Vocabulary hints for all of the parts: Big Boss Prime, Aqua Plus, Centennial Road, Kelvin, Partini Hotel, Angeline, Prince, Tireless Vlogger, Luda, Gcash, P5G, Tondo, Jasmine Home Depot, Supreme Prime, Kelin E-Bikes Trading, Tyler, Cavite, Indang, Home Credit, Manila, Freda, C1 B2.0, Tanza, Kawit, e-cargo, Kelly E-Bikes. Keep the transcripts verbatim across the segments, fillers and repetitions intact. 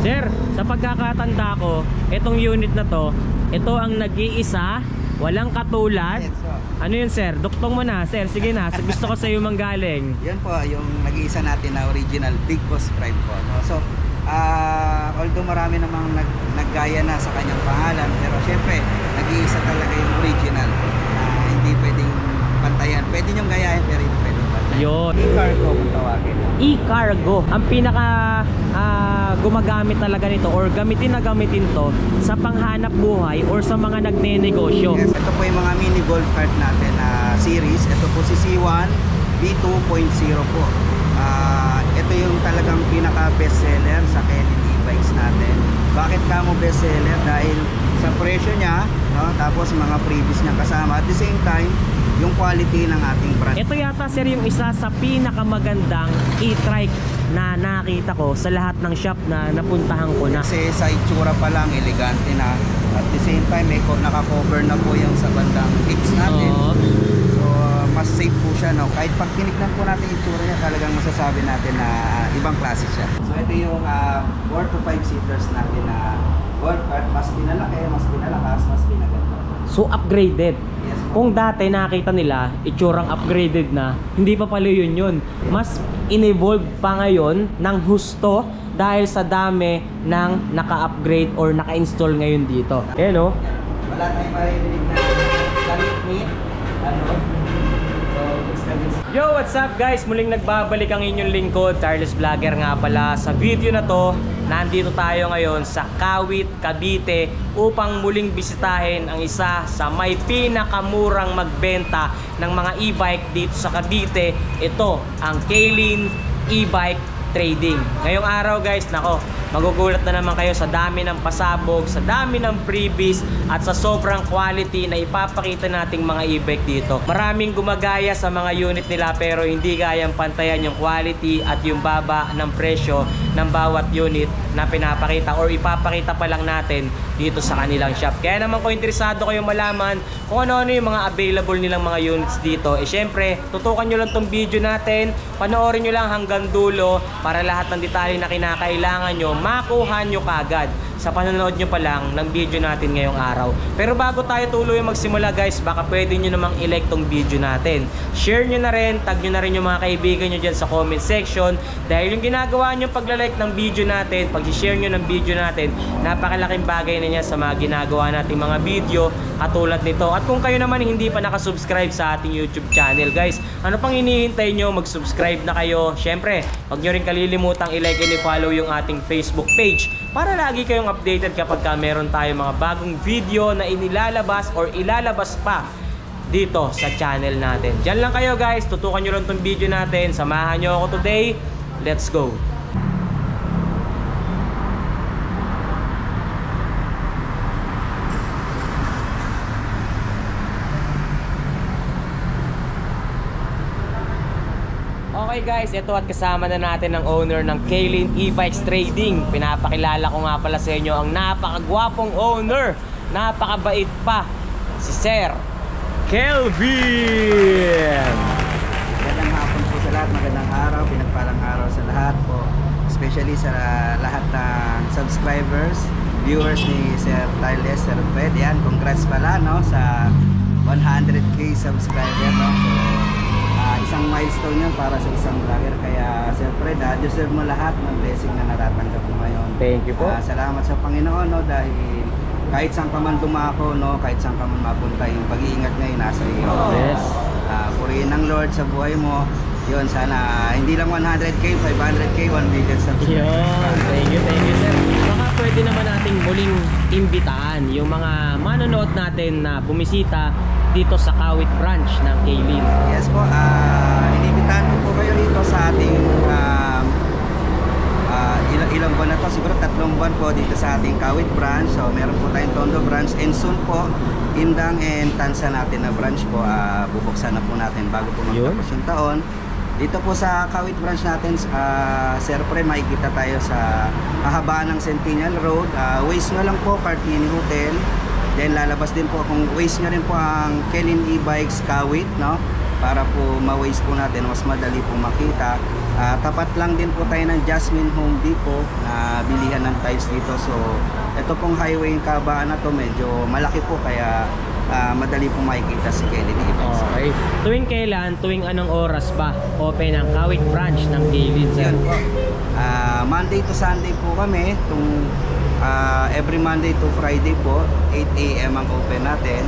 Sir, sa pagkakatanda ko, itong unit na to, ito ang nag-iisa, walang katulad. Yes, ano yun, sir? Duktong mo na, sir. Sige na, gusto ko sa'yo manggaling. Yun po, yung nag-iisa natin na original Big Boss Prime po. No? So, uh, although marami namang nag naggaya na sa kanyang pangalan, pero syempre, nag-iisa talaga yung original. Uh, hindi pwedeng pantayan. Pwede nyong gayahin, pero hindi pwedeng pantayan. E-cargo kung tawagin. E-cargo. Ang pinaka uh, gumagamit talaga nito or gamitin na gamitin to sa panghanap buhay or sa mga nagnenegosyo. Yes, ito po yung mga mini golf cart natin na uh, series. Ito po si C one B two point oh po. Uh, ito yung talagang pinaka bestseller sa Kelly E-Bikes natin. Bakit ka mo bestseller? Dahil sa presyo niya, no? Tapos mga freebies niya kasama. At the same time, yung quality ng ating brand. Ito yata, sir, yung isa sa pinakamagandang e-trike na nakita ko sa lahat ng shop na napuntahan ko na. Kasi sa itsura pa lang, elegante na. At the same time, eh, nakakover na po yung sa bandang hips natin. Oo. So, uh, mas safe po siya, no? Kahit pag tinignan po natin itsura niya, talagang masasabi natin na uh, ibang klase siya. So, ito yung uh, four to five seaters natin na golf cart. Mas pinalaki, mas pinalakas, mas pinaganda. So, upgraded. Kung dati nakita nila, itsurang upgraded na, hindi pa pala yun yun. Mas in-evolve pa ngayon ng husto dahil sa dami ng naka-upgrade or naka-install ngayon dito. Ayan o. Wala tayong marinig na kalit-nit. Ano? Yo, what's up guys? Muling nagbabalik ang inyong lingkod, Tyler's Vlogger nga pala. Sa video na to, nandito tayo ngayon sa Kawit, Cavite upang muling bisitahin ang isa sa may pinakamurang magbenta ng mga e-bike dito sa Cavite. Ito, ang Kelin E-Bikes Trading. Ngayong araw guys, nako, magugulat na naman kayo sa dami ng pasabog, sa dami ng freebies at sa sobrang quality na ipapakita nating mga e-bike dito. Maraming gumagaya sa mga unit nila pero hindi kayang pantayan yung quality at yung baba ng presyo ng bawat unit na pinapakita or ipapakita pa lang natin dito sa kanilang shop. Kaya naman ko interesado kayong malaman kung ano-ano yung mga available nilang mga units dito. E syempre, tutukan nyo lang tong video natin, panoorin nyo lang hanggang dulo para lahat ng detalye na kinakailangan nyo makuha nyo kagad sa panonood nyo pa lang ng video natin ngayong araw. Pero bago tayo tuloy magsimula guys, baka pwede nyo namang i-like tong video natin. Share nyo na rin, tag nyo na rin yung mga kaibigan nyo dyan sa comment section dahil yung ginagawa nyo pagla-like ng video natin, pag-share nyo ng video natin, napakalaking bagay na niya sa mga ginagawa nating mga video katulad nito. At kung kayo naman hindi pa nakasubscribe sa ating YouTube channel guys, ano pang hinihintay nyo? Mag-subscribe na kayo. Syempre, huwag nyo rin kalilimutang i-like and i-follow yung ating Facebook page para lagi kayong updated kapag ka meron tayong mga bagong video na inilalabas or ilalabas pa dito sa channel natin. Diyan lang kayo guys, tutukan nyo lang itong video natin. Samahan nyo ako today. Let's go! Okay guys, ito at kasama na natin ang owner ng Kelin E-Bikes Trading. Pinapakilala ko nga pala sa inyo ang napakagwapong owner, napakabait pa, si Sir Kelvin. Magandang hapon po sa lahat, magandang araw, pinagpalang araw sa lahat po. Especially sa lahat ng subscribers, viewers ni Sir Tyler, Sir Fred. Yan, congrats pala no, sa one hundred K subscriber no? So, isang milestone yun para sa isang vlogger, kaya Sir Freda, deserve mo lahat ng blessing na natatanggap mo ngayon. Thank you po. Uh, salamat sa Panginoon no, dahil kahit saan ka man dumako, no, kahit saan ka man mapunta, yung pag-iingat ngayon nasa iyo. Oh, yes. Uh, purihin ng Lord sa buhay mo. Yun, sana hindi lang one hundred K, five hundred K, one million subscribers. Yun, thank you, thank you sir. Baka pwede naman nating muling imbitaan yung mga manonood natin na bumisita dito sa Kawit branch ng Kelin. Yes po, uh, inibitahan ko po kayo dito sa ating um, uh, ilang, ilang buwan na to, siguro tatlong buwan po dito sa ating Kawit branch. So meron po tayong Tondo branch and soon po Indang and Tanza natin na branch po. Uh, bubuksan na po natin bago po magtapos yung taon. Dito po sa Kawit branch natin, uh, Sir Pre, makikita tayo sa kahabaan ng Centennial Road. Uh, ways na lang po, Partini Hotel. Then lalabas din po kung waste nyo rin po ang Kelin E-Bikes Kawit no, para po ma-waste po natin, mas madali po makita. Uh, tapat lang din po tayo ng Jasmine Home Depot na bilihan ng tiles dito. So ito pong highway yung kabaan na to, medyo malaki po kaya uh, madali po makikita si Kelly E-Bikes. Okay. Tuwing kailan, tuwing anong oras ba open ang Kawit branch ng Gcash? Yan po. Uh, Monday to Sunday po kami. Tung, uh, every Monday to Friday po, eight A M ang open natin.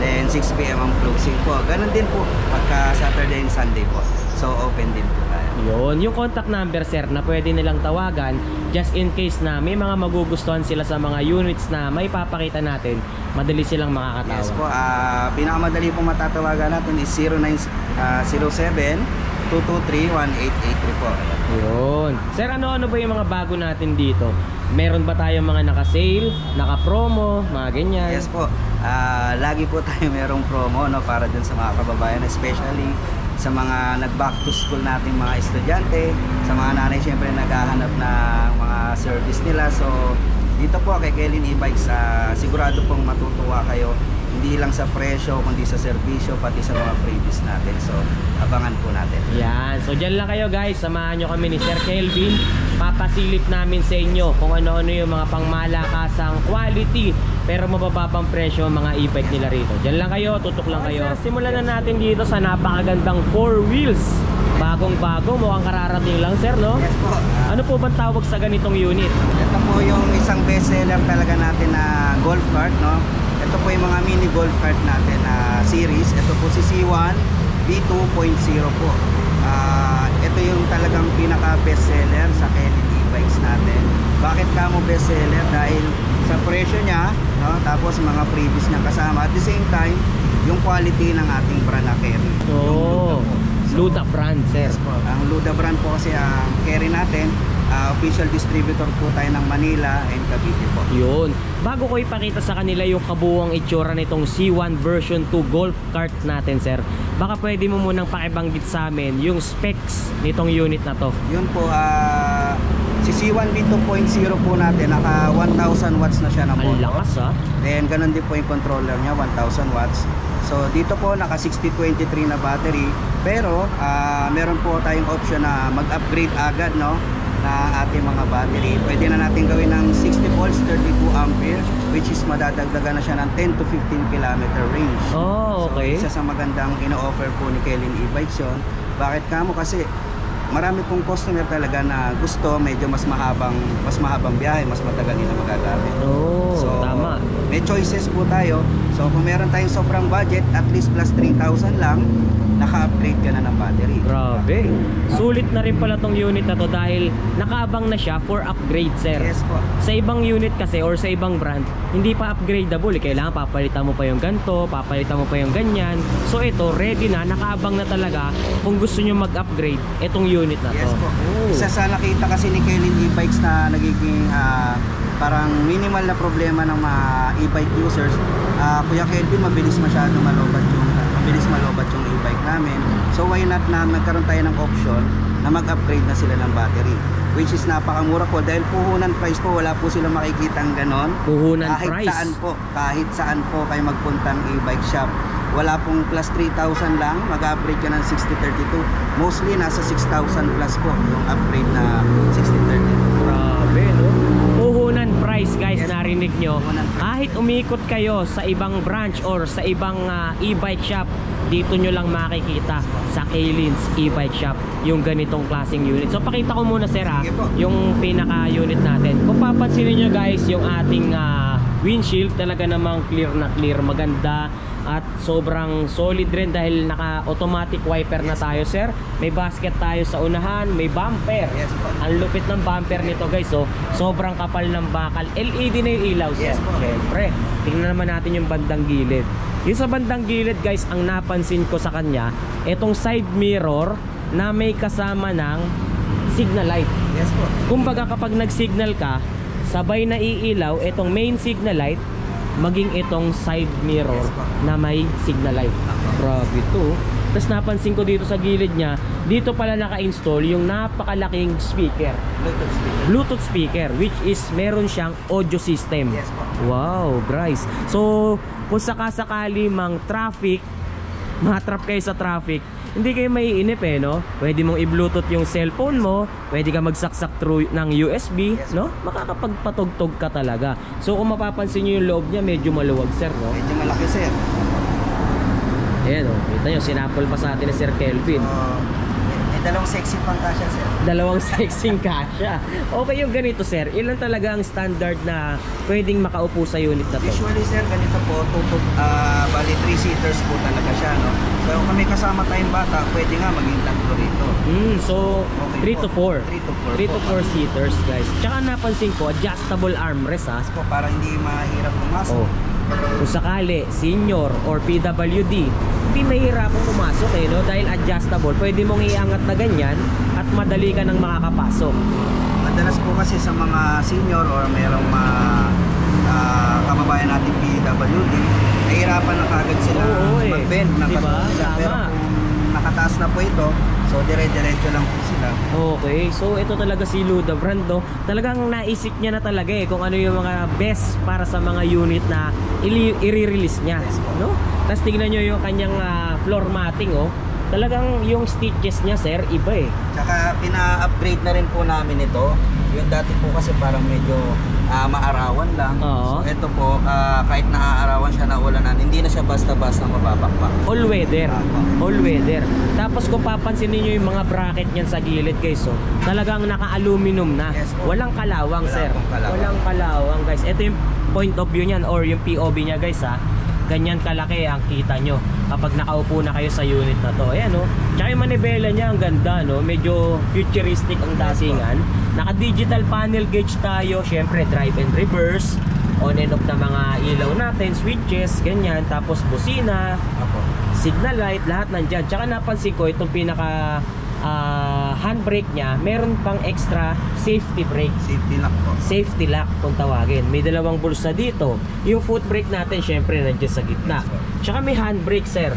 Then six P M ang closing po. Ganun din po pagka Saturday and Sunday po. So open din po. Yun, yung contact number sir na pwede nilang tawagan just in case na may mga magugustuhan sila sa mga units na may papakita natin, madali silang makakatawa. Yes po, uh, pinakamadali pong matatawagan natin is zero nine zero seven two two three one eight eight three po. Yun. Sir, ano-ano ba yung mga bago natin dito? Meron ba tayong mga naka-sale, naka-promo, mga ganyan? Yes po, uh, lagi po tayo merong promo, no, para dun sa mga kababayan, especially sa mga nag-back to school nating mga estudyante, sa mga nanay siyempre naghahanap na mga service nila. So dito po kay Kelin E-Bikes, uh, sigurado pong matutuwa kayo, hindi lang sa presyo kundi sa serbisyo, pati sa mga freebies natin. So abangan po natin. Yan, so dyan lang kayo guys, samahan nyo kami ni Sir Kelvin. Papasilip namin sa inyo kung ano-ano yung mga pangmalakasang quality pero mabababang presyo mga e-bike nila rito. Dyan lang kayo, tutok lang kayo. Sir, simulan na natin dito sa napakagandang four wheels. Bagong-bago, mukhang kararating lang sir, no? Yes po. Uh, ano po bang tawag sa ganitong unit? Ito po yung isang bestseller talaga natin na golf cart, no? Ito po yung mga mini golf cart natin na series. Ito po si C one B two point oh po. Uh, ito yung talagang pinaka-bestseller sa Kelly E-Bikes natin. Bakit kamo bestseller? Dahil sa presyo niya, no? Tapos mga freebies niya kasama, at the same time yung quality ng ating brand na carry. Oh, so, Luda brand sir. Yes po, ang Luda brand po kasi ang carry natin. Uh, official distributor po tayo ng Manila and Cavite po. Yun. Bago ko ipakita sa kanila yung kabuuang itsura nitong C one version two golf cart natin sir, baka pwede mo munang pakibanggit sa amin yung specs nitong unit na to. Yun po, uh, si C one B two point oh po natin, naka one thousand watts na siya na motor. Ang lakas ah. Then ganun din po yung controller niya, one thousand watts. So dito po naka sixty twenty-three na battery. Pero uh, meron po tayong option na mag-upgrade agad, no, na ating mga battery. Pwede na natin gawin ng sixty volts, thirty-two ampere, which is madadagdagan na siya ng ten to fifteen kilometer range. Oh, okay. So, isa sa magandang ino-offer po ni Kelin E-Bikes yun. Bakit kamo? Kasi marami pong customer talaga na gusto medyo mas mahabang mas mahabang biyahe, mas matagal nila magagamit. Oh, so, tama. May choices po tayo. So, kung meron tayong sobrang budget, at least plus three thousand lang, naka-upgrade ka na ng battery. Grabe. Sulit na rin pala tong unit na to dahil nakaabang na siya for upgrade, sir. Yes po. Sa ibang unit kasi or sa ibang brand, hindi pa upgradeable. Kailangan papalitan mo pa yung ganito, papalitan mo pa yung ganyan. So ito, ready na, nakaabang na talaga. Kung gusto nyo mag-upgrade, itong unit na to. Yes po. Oh. Isa sa nakita kasi ni Kelin E-Bikes na nagiging uh, parang minimal na problema ng mga e-bike users. Uh, Kuya Kelvin, mabilis masyado malobat yung mabilis malobat yung e-bike namin. So why not na nagkaroon tayo ng option na mag-upgrade na sila ng battery, which is napakamura po dahil puhunan price po, wala po silang makikitang ganon. Puhunan kahit price? Kahit saan po, kahit saan po kayo magpunta ng e-bike shop, wala pong plus three thousand lang, mag-upgrade ka ng sixty thirty-two. Mostly nasa six thousand plus po yung upgrade na sixty thirty-two. Grabe, no? Puhunan price guys, yes, narinig nyo. Kahit umikot kayo sa ibang branch or sa ibang uh, e-bike shop, dito nyo lang makikita sa Kelin's e-bike shop yung ganitong klaseng unit. So pakita ko muna sir ha, yung pinaka unit natin. Kung papansinin nyo guys, yung ating uh, windshield talaga namang clear na clear, maganda at sobrang solid rin dahil naka automatic wiper na tayo sir. May basket tayo sa unahan, may bumper. Ang lupit ng bumper nito guys, so sobrang kapal ng bakal. L E D na yung ilaw sir. Siyempre, tingnan naman natin yung bandang gilid. Yung sa bandang gilid guys, ang napansin ko sa kanya, itong side mirror na may kasama ng signal light. Yes po. Kumbaga kapag nag-signal ka, sabay na iilaw itong main signal light, maging itong side mirror, yes, na may signal light. Grabe to. Tapos napansin ko dito sa gilid niya, dito pala naka-install yung napakalaking speaker. Bluetooth speaker. Bluetooth speaker, which is meron siyang audio system. Yes po. Wow, guys. So, kung sakasakali mang traffic, matrap kayo sa traffic, hindi kayo maiinip eh, no? Pwede mong i-bluetooth yung cellphone mo, pwede ka magsaksak through ng U S B, yes, no? Makakapagpatugtog ka talaga. So kung mapapansin nyo yung loob niya, medyo maluwag, sir, no? Medyo malaki, sir. Ayan, no? Kita nyo, sinapol pa sa atin na Sir Kelvin. Uh, eh, dalawang sexy pang kasya, sir. Dalawang sexy kasya. Okay yung ganito, sir. Ilan talaga ang standard na pwedeng makaupo sa unit na to? Usually, sir, ganito po, tutup, uh, bali three-seaters po talaga siya, no? So kung may kasama tayong bata, pwede nga maging tatlo rito. Mm, so three to four. three to four seaters, guys. Tsaka napansin ko, adjustable armrest, ha? So, para hindi mahirap pumasok. Oh. Kung sakali, senior or P W D, hindi mahirap pumasok eh, no? Dahil adjustable, pwede mong iangat na ganyan at madali ka nang makakapasok. Madalas po kasi sa mga senior or mayroong uh, uh, kababayan natin P W D, nahirapan na kagad sila eh, mag-bend, diba? Pero kung nakataas na po ito, so dire-diretso lang po sila. Okay, so ito talaga si Luda brand, no? Talagang naisip niya na talaga eh kung ano yung mga best para sa mga unit na i-release niya, yes, no? Tapos tignan nyo yung kanyang uh, floor matting, oh. Talagang yung stitches niya, sir, iba eh. Tsaka pina-upgrade na rin po namin ito. Yung dati po kasi parang medyo uh, maarawan lang. Oo. So ito po, uh, kahit naaarawan siya na ulanan, hindi na siya basta-basta mababakbak. All weather. Uh, All weather. Tapos kung papansin niyo yung mga bracket niyan sa gilid, guys, oh, talagang naka-aluminum na. Yes, po. Walang kalawang, Walang sir. Kalawang. Walang kalawang, guys. Ito yung point of view niyan or yung P O V niya, guys, ha. Ganyan kalaki ang kita nyo kapag nakaupo na kayo sa unit na to. Ayan, no? Tsaka yung manibela niya, ang ganda, no? Medyo futuristic ang dasingan. Naka digital panel gauge tayo. Siyempre drive and reverse, on and off na mga ilaw natin, switches, ganyan. Tapos busina, signal light, lahat nandyan. Tsaka napansin ko itong pinaka uh, handbrake niya, meron pang extra safety brake. Safety lock po. Safety lock kung tawagin. May dalawang bulsa dito. Yung foot brake natin syempre nandiyan sa gitna. Tsaka may handbrake, sir.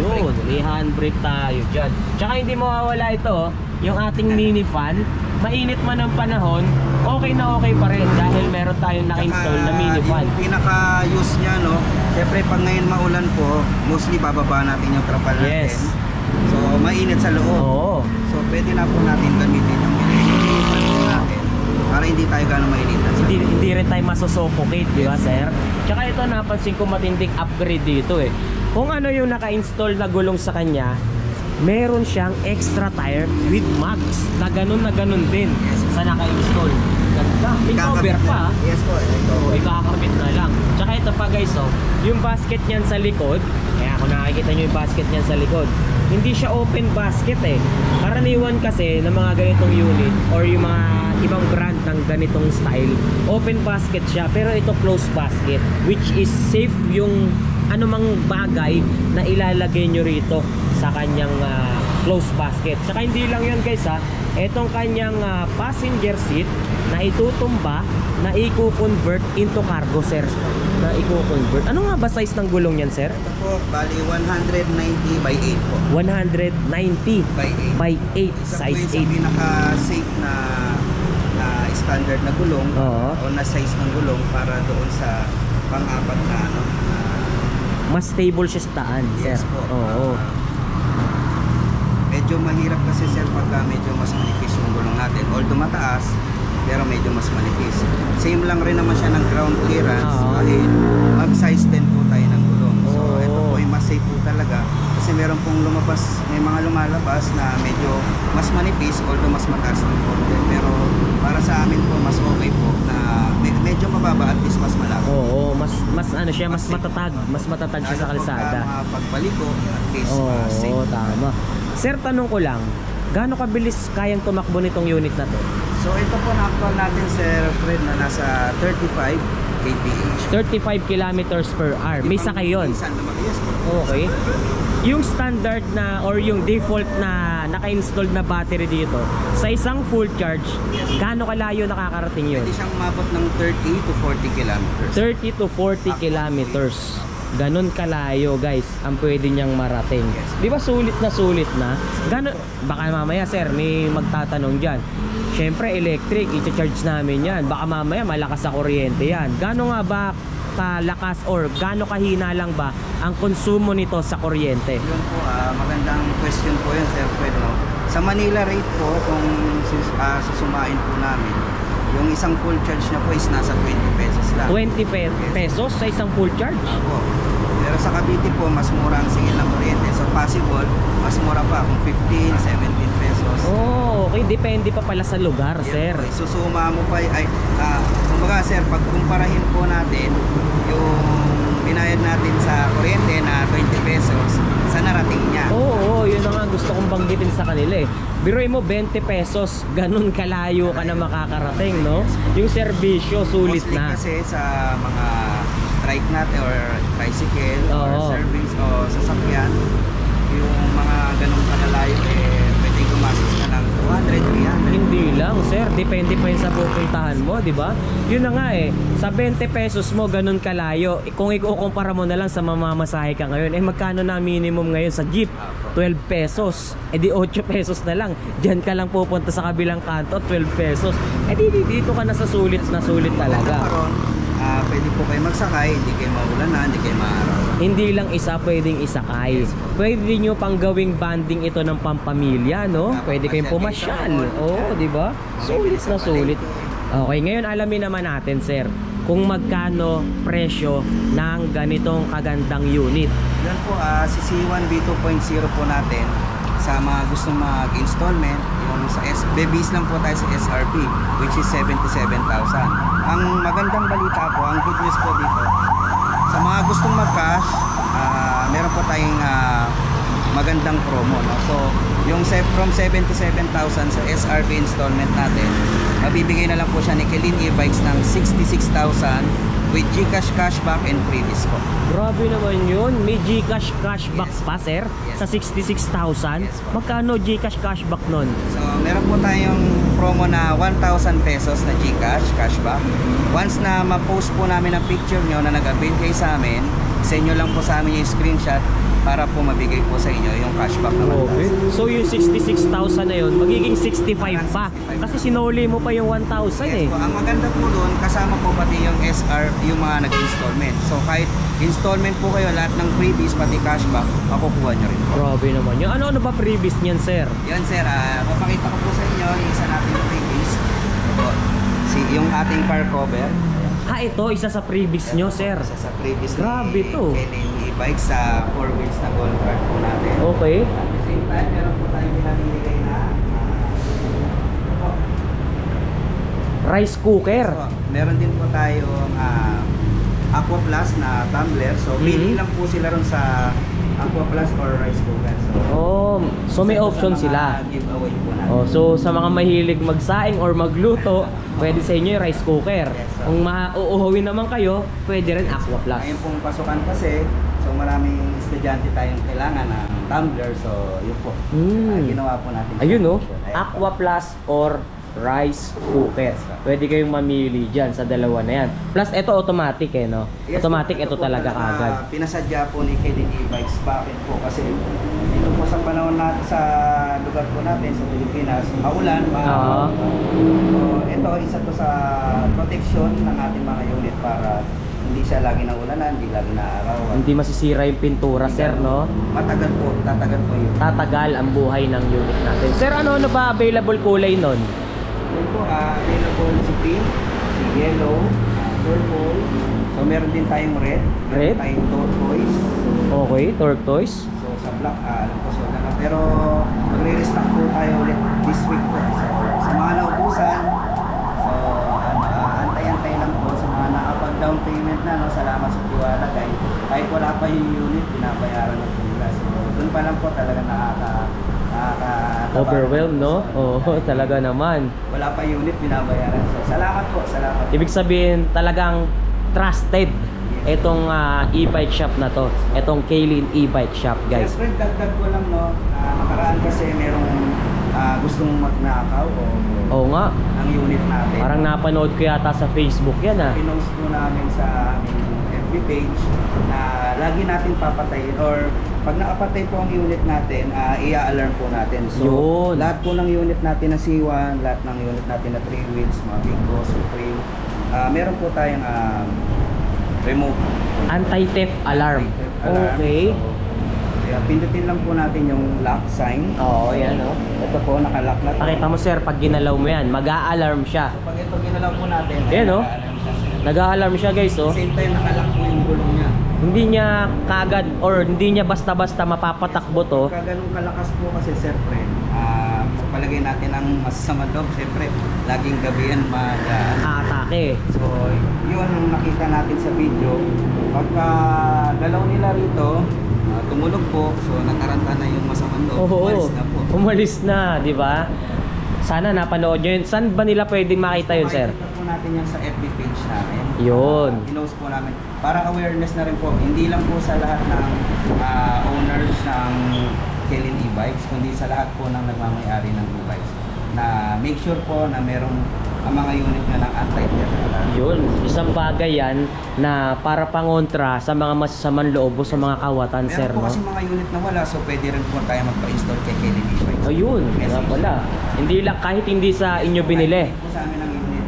Yun, may handbrake tayo dyan. Tsaka hindi mawawala ito, yung ating mini fan. Mainit man ang panahon, okay na okay pa rin dahil meron tayong naka-install na mini fan. Yung pinaka-use niya, no? Syempre pag ngayon maulan po, mostly bababa natin yung trapal natin. Yes. So mainit sa loob. Oo. So pwede na po natin gamitin yung para hindi tayo gano'ng mainitan. Hindi, hindi rin tayo masusuffocate, di ba, sir? Tsaka ito, napansin ko matinding upgrade dito eh. Kung ano yung naka-install na gulong sa kanya, meron siyang extra tire with mags na ganun na ganun din sa naka-install. Ganda. May cover pa. Yes po. May kakakabit na lang. Tsaka ito pa, guys, oh, yung basket niyan sa likod, kaya kung nakikita nyo yung basket niyan sa likod, hindi siya open basket eh. Karaniwan kasi ng mga ganitong unit or yung mga ibang brand ng ganitong style, open basket siya, pero ito closed basket, which is safe yung anumang bagay na ilalagay nyo rito sa kanyang uh, closed basket. Saka hindi lang yun, guys, ha, etong kanyang uh, passenger seat na itutumba na i-convert into cargo, sir. Na i-convert. Ano nga ba size ng gulong yan, sir? Ito po, bali one ninety by eight po. one ninety by eight. Size eight. Isa po yung pinaka-safe na, na standard na gulong. Oo. O na size ng gulong para doon sa pang-apat na ano. Na... Mas stable siya sa taan, yes, sir. Yes po. Oo. Uh, medyo mahirap kasi, sir, pagka medyo mas manipis yung gulong natin. Although mataas, pero medyo mas manipis. Same lang rin naman siya ng ground clearance. Uh-huh. Kahit mag-size ten po tayo ng gulong. So oh, ito po yung mas safe po talaga. Kasi meron pong lumabas, may mga lumalabas na medyo mas manipis, although mas mataas ng konti. Pero para sa amin po, mas okay po na medyo mababa at least mas malaki. Oo, oh, oh, mas mas ano siya, mas, mas matatag, mas matatag siya sa kalsada. Ano po pagpaliko, at least oh, mas safe. Oo, tama. Sir, tanong ko lang, gaano kabilis kayang tumakbo nitong unit na to? So ito po na-actual natin, Sir Fred, na nasa thirty-five kilometers per hour. thirty-five kilometers per hour. May sakay yun. Okay. Yung standard na or yung default na naka-installed na battery dito, sa isang full charge, gaano kalayo nakakarating yun? Pwede siyang umabot ng thirty to forty kilometers. thirty to forty kilometers. Ganon kalayo, guys, ang pwede niyang marating. Di ba sulit na sulit na? Ganon, baka mamaya, sir, may magtatanong dyan. Siyempre, electric, i-charge namin yan. Baka mamaya malakas sa kuryente yan. Ganon nga ba kalakas or gaano kahina lang ba ang konsumo nito sa kuryente? Yun po, uh, magandang question po yun, Sir Fred. No? Sa Manila rate po, kung uh, susumain po namin, yung isang full charge niya po is nasa twenty pesos lang. twenty pesos sa isang full charge? Opo. Pero sa Cavite po, mas mura ang singil ng kuryente. So possible, mas mura pa kung fifteen, seventeen pesos. Oh, okay. Depende pa pala sa lugar, yeah, sir. Okay. Susuma mo pa, ay, uh, kumbaga sir, pagkumparahin po natin yung binayad natin sa kuryente na twenty pesos sa narating niya. Oo, oh, oh, yun na nga gusto kong banggitin sa kanila eh. Biroy mo twenty pesos, ganun kalayo ka na makakarating, no? Yung serbisyo, sulit mostly na. Kasi sa mga trike natin or tricycle, oh, or service o sasakyan, yung mga ganun kalalayo eh, pwede gumastos ka ng two hundred, three hundred. Hindi lang, sir. Depende pa yun sa pupuntahan mo, di ba? Yun na nga eh. Sa twenty pesos mo, ganun kalayo. Kung ikukumpara mo na lang sa mamamasahe ka ngayon, eh magkano na minimum ngayon sa jeep? twelve pesos. Eh di eight pesos na lang. Diyan ka lang pupunta sa kabilang kanto, twelve pesos. Eh di dito ka na sa sulit na sulit talaga. Uh, pwede po kayo magsakay, hindi kayo maulanan, hindi kayo maaraw. Hindi lang isa, pwedeng isakay. Yes, pwede nyo pang gawing banding ito ng pampamilya, no? Uh, pwede kayong pumasyal. Oo, oh, di ba? Sulit na sulit. Okay, ngayon alamin naman natin, sir, kung magkano presyo ng ganitong kagandang unit. Yan po, uh, si C one B two point oh po natin sa mga gusto mag-installment, yung sa S babies lang po tayo sa S R P, which is seventy-seven thousand. Ang magandang balita po, ang good news po dito, sa mga gustong mag-cash, uh, meron po tayong uh, magandang promo, no? So yung from seventy-seven thousand sa S R P installment natin, mabibigay na lang po siya ni Kelin E-Bikes ng sixty-six thousand with Gcash cashback and previous po. Grabe naman yun. May Gcash cashback, yes, pa, sir? Yes. Sa sixty-six thousand? Yes, magkano Gcash cashback nun? So, meron po tayong promo na one thousand pesos na Gcash cashback. Once na ma-post po namin ang picture nyo na nag-avail kayo sa amin, send nyo lang po sa amin yung screenshot para po mabigay po sa inyo yung cashback na okay. So yung sixty-six thousand na yun, magiging sixty-five pa. Kasi sinoli mo pa yung one thousand, yes, eh. Po. Ang maganda po doon, kasama po pati yung S R, yung mga nag-installment. So kahit installment po kayo, lahat ng previous pati cashback, makukuha nyo rin po. Grabe naman yun. Ano-ano ba previous niyan, sir? Yan, sir. Uh, papakita ko po sa inyo, isa natin yung previous. So, si, yung ating car cover. Ha, ito, isa sa previous nyo, sir. Isa sa previous ni Kelin E-Bikes sa four wheels na gold card po natin. Okay. At the same time, meron po tayo pinabigay na uh, rice cooker. So, meron din po tayong uh, Aqua Plus na tumbler. So, pili mm-hmm. lang po sila ron sa Aqua Plus or rice cooker. So, oh, so may option sila. Giveaway po natin. Oh, so sa mga mahilig magsaing or magluto, pwede sa inyo yung rice cooker. Yes, so. Kung mauuhawin naman kayo, pwede rin Aqua Plus. Ayun pong pasukan kasi, so maraming estudyante tayong kailangan ng tumbler. So yun po, mm. uh, ginawa po natin. Ayun o, no? Aqua Plus or rice cooker. Pwede kayong mamili dyan sa dalawa na yan. Plus ito automatic eh, no? Yes, automatic ito, ito talaga na, agad. Pinasadya po ni Kelin E-Bikes. Bakit po? Kasi dito po sa panahon natin, sa lugar po natin sa Pilipinas, maulan, maulan. Uh -huh. So ito, isa to sa protection ng ating mga unit para hindi siya lagi na ulanan, hindi lagi na araw. Hindi masisira yung pintura, sir, no? Matagal po, tatagal po yun. Tatagal ang buhay ng unit natin. Sir, ano-ano ba available kulay nun? Po, uh, available si pink, si yellow, uh, purple. So meron din tayong red, red? Meron tayong turquoise. So, okay, turquoise. So sa black, uh, alam ko so na. Pero magre-restock po tayo ulit this week po. So sa mga naubusan, so uh, antay-antay lang po sa mga nakapag-down payment na, no? Salamat sa tiwala guys. Kahit wala pa yung unit, pinabayaran na po nila. So doon pa lang po talaga nakaka Uh, overwhelmed, no? Oo, oh, talaga naman. Wala pa unit, binabayaran. So, salamat po, salamat. Ibig sabihin, talagang trusted itong uh, e-bike shop na to. Itong Kelin E-Bike Shop, guys. Siyempre, dagdag ko lang, no? Uh, nakaraan kasi merong uh, gustong magnakaw o Oo nga. Ang unit natin. Parang napanood ko yata sa Facebook yan, ha? Pinost mo namin sa F B page na lagi natin papatayin or pag nakapatay po ang unit natin, uh, i-alarm po natin. So, yun. Lahat po ng unit natin na C one, lahat ng unit natin na three wheels, mga Big Boss, Supreme, uh, meron po tayong uh, Remote. Anti-theft alarm. alarm. Okay. Kaya pindutin lang po natin yung lock sign. Oo, so, yan o. Ito po, nakalock na. Pakita mo sir, pag ginalaw mo yan, mag-a-alarm siya. So, pag ito ginalaw po natin, yan o. Nag-a-alarm siya guys o. Same time, nakalock po yung gulong niya. Hindi niya kagad or hindi niya basta-basta mapapatakbo to. Kaganong kalakas po kasi sir, friend. Uh, palagay natin ang masasama dog, siyempre laging gabi yan mag uh, atake. So yun ang nakita natin sa video, pagka dalaw nila rito, uh, tumulog po, so nakaranta na yung masama dog. Oh, umalis na po. Umalis na, di ba? Sana napanood nyo yun. Saan ba nila pwedeng makita yun, sir? Makikita po natin yan sa F B page namin. Yun. Uh, Pinost po namin. Para awareness na rin po. Hindi lang po sa lahat ng uh, owners ng Kelin E-Bikes, kundi sa lahat po ng nagmamayari ng e-bikes. Na make sure po na merong ang mga unit na ng anti-theft alarm. Yun. Isang bagay yan na para pangontra sa mga masasamang loob o sa mga kawatan, meron sir. Meron po no? Kasi mga unit na wala, so pwede rin po tayo magpa-install kay Kelin E-Bikes. Ayun, kaya pala. Hindi lang, kahit hindi sa inyo binili. Kahit po sa amin ang unit.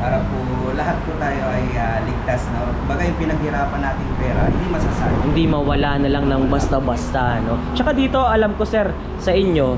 Para po lahat po tayo ay uh, ligtas na. Baga yung pinaghirapan natin pera, hindi masasayang. Hindi mawala na lang ng basta-basta. No? Tsaka dito, alam ko sir, sa inyo,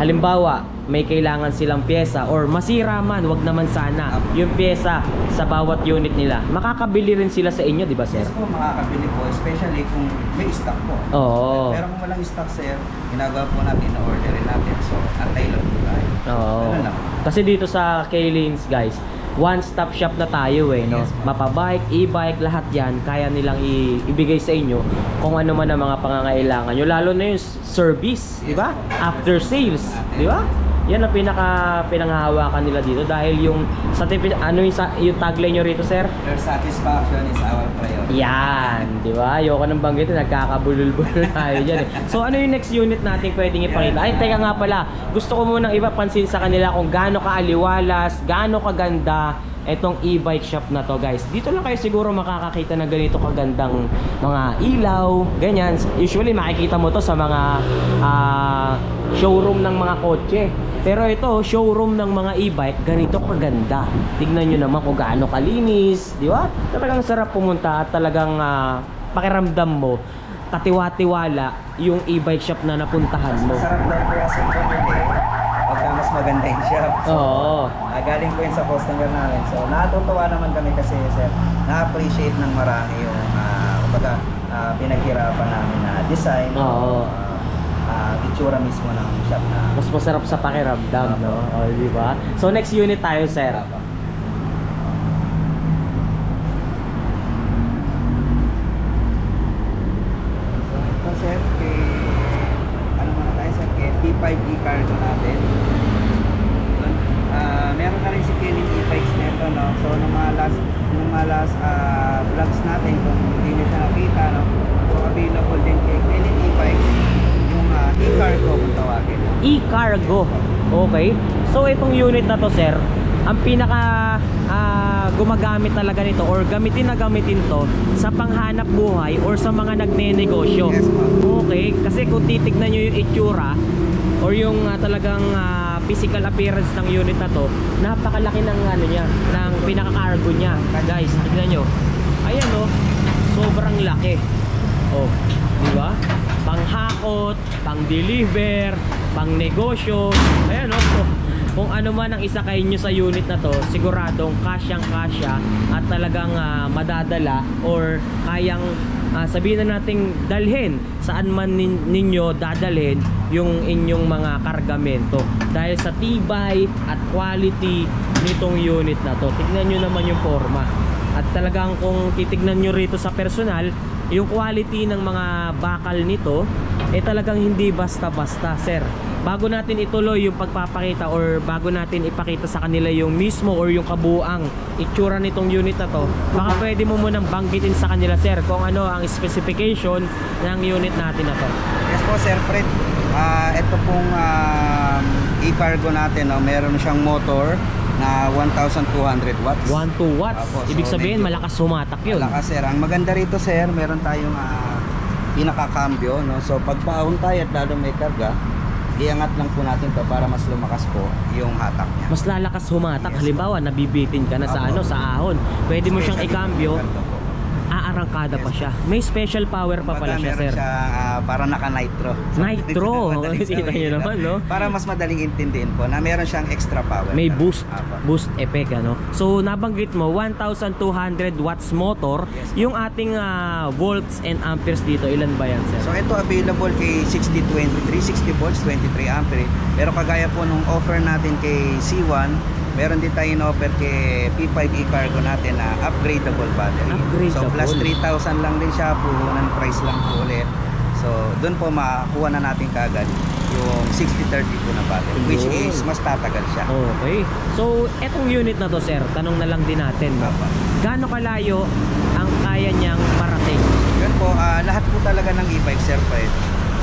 halimbawa, may kailangan silang pyesa or masira man, wag naman sana yung pyesa sa bawat unit nila, makakabili rin sila sa inyo, di ba sir? Yes po, makakabili po, especially kung may stock po. Oo. Pero kung walang stock sir, ginagawa po natin na orderin natin, so antay lang po tayo. Oo. Ano kasi dito sa Kelin's guys, one stop shop na tayo eh, no? Yes, mapabike, e-bike, lahat yan kaya nilang ibigay sa inyo kung ano man ang mga pangangailangan nyo, lalo na yung service, yes, di ba? After sales, di ba? Yan ang pinaka pinanghahawakan nila dito dahil yung sa ano yung, yung tagline nyo rito sir? Your satisfaction is our priority. Yan, di ba? Ayoko nang banggitin, nagkakabulol-bulol tayo dyan eh. So ano yung next unit natin pwedeng ipakita? Ay, teka nga pala, gusto ko munang ipapansin sa kanila kung gaano kaaliwalas, gaano kaganda itong e-bike shop na to guys. Dito lang kayo siguro makakakita ng ganito kagandang mga ilaw, ganyan. Usually makikita mo to sa mga uh, showroom ng mga kotse. Pero ito, showroom ng mga e-bike, ganito kaganda. Tignan nyo naman kung gaano kalinis, di ba? Talagang sarap pumunta at talagang uh, pakiramdam mo katiwa-tiwala yung e-bike shop na napuntahan mo. Sarap na kasi mas maganda yung shop. So, oo. Uh, galing po yun sa customer namin. So, natutuwa naman kami kasi, sir, na-appreciate ng marami yung uh, kumbaga, uh, pinaghirapan namin na design. Oo. Uh, uh, itsura mismo ng shop na. Mas masarap sa pakiramdam, no? O, di ba? So, next unit tayo, sir. So, ito, sir, kay, ano muna tayo, sir, kay P five G cargo natin. Meron na rin si Kelly E-Bikes nito, no? So, nung mga last, nung mga last uh, vlogs natin, kung hindi nyo siya nakita, no? So, available din kay Kelly E-Bikes, yung uh, e-cargo kung tawagin. E-cargo? Okay. So, itong unit na to, sir, ang pinaka uh, gumagamit talaga nito or gamitin na gamitin to sa panghanap buhay or sa mga nagnenegosyo. Yes, ma'am. Okay. Kasi kung titignan nyo yung itsura or yung uh, talagang... Uh, physical appearance ng unit na to, napakalaki ng ano niya, ng pinaka-cargo niya. Guys, tignan nyo. Ayan o, sobrang laki. O, di ba? Panghakot, pang-deliver, pang-negosyo. Ayan o, kung ano man ang isakay nyo sa unit na to, siguradong kasyang-kasya at talagang uh, madadala or kayang Uh, sabihin na nating dalhin saan man nin ninyo dadalhin yung inyong mga kargamento dahil sa tibay at quality nitong unit na to. Tignan nyo naman yung forma at talagang kung titignan nyo rito sa personal, yung quality ng mga bakal nito eh talagang hindi basta-basta sir. Bago natin ituloy yung pagpapakita or bago natin ipakita sa kanila yung mismo or yung kabuang itsura nitong unit na to, baka pwede mo munang banggitin sa kanila sir kung ano ang specification ng unit natin na to. Yes po sir Fred, uh, ito pong uh, e-cargo natin, no? Meron siyang motor na one thousand two hundred watts. one thousand two watts? Uh, po, so ibig sabihin malakas humatak yun. Malakas sir. Ang maganda rito sir, meron tayong uh, pinakakambyo, no? So pagpauntay at lalo may karga, iangat lang po natin to para mas lumakas po yung hatak niya. Mas lalakas humatak. Yes. Halimbawa, nabibitin ka na sa, okay, ano, sa ahon. Pwede mo siyang ikambyo. arangkada yes, pa siya. May special power pa pala siya, sir. Siya, uh, para naka-nitro. So, nitro! Nakikita nyo naman, no? Para mas madaling intindihin po na meron siyang extra power. May na, boost, uh, boost effect, ano? So, nabanggit mo, one thousand two hundred watts motor. Yes, yung ating uh, volts and amperes dito, ilan ba yan, sir? So, ito available kay sixty, twenty-three, sixty volts, twenty-three ampere. Pero kagaya po nung offer natin kay C one, meron din tayo in-offer kay P five G cargo natin na upgradable battery. Upgradable. So plus three thousand lang din siya, puhunan price lang po ulit. So doon po makuha na natin kagad yung sixty thirty po na battery, which is mas tatagal siya. Okay. So etong unit na to, sir, tanong na lang din natin. Papa. Gaano kalayo ang kaya niyang parating? Yan po, uh, lahat po talaga ng e-bike, sir, pwede.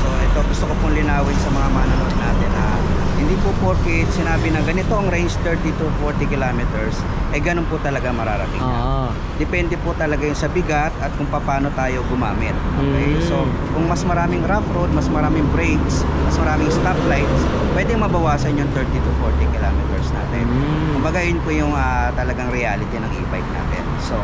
So ito gusto ko pong linawin sa mga manonood natin na uh, hindi po porket sinabi na ganito ang range thirty to forty kilometers ay eh, ganun po talaga mararating na. Ah. Depende po talaga yung sa bigat at kung paano tayo gumamit. Okay? Mm. So kung mas maraming rough road, mas maraming brakes, mas maraming stoplights, pwede mabawasan yung thirty to forty kilometers natin. Mm. Kumbaga yun po yung uh, talagang reality ng e-bike natin. So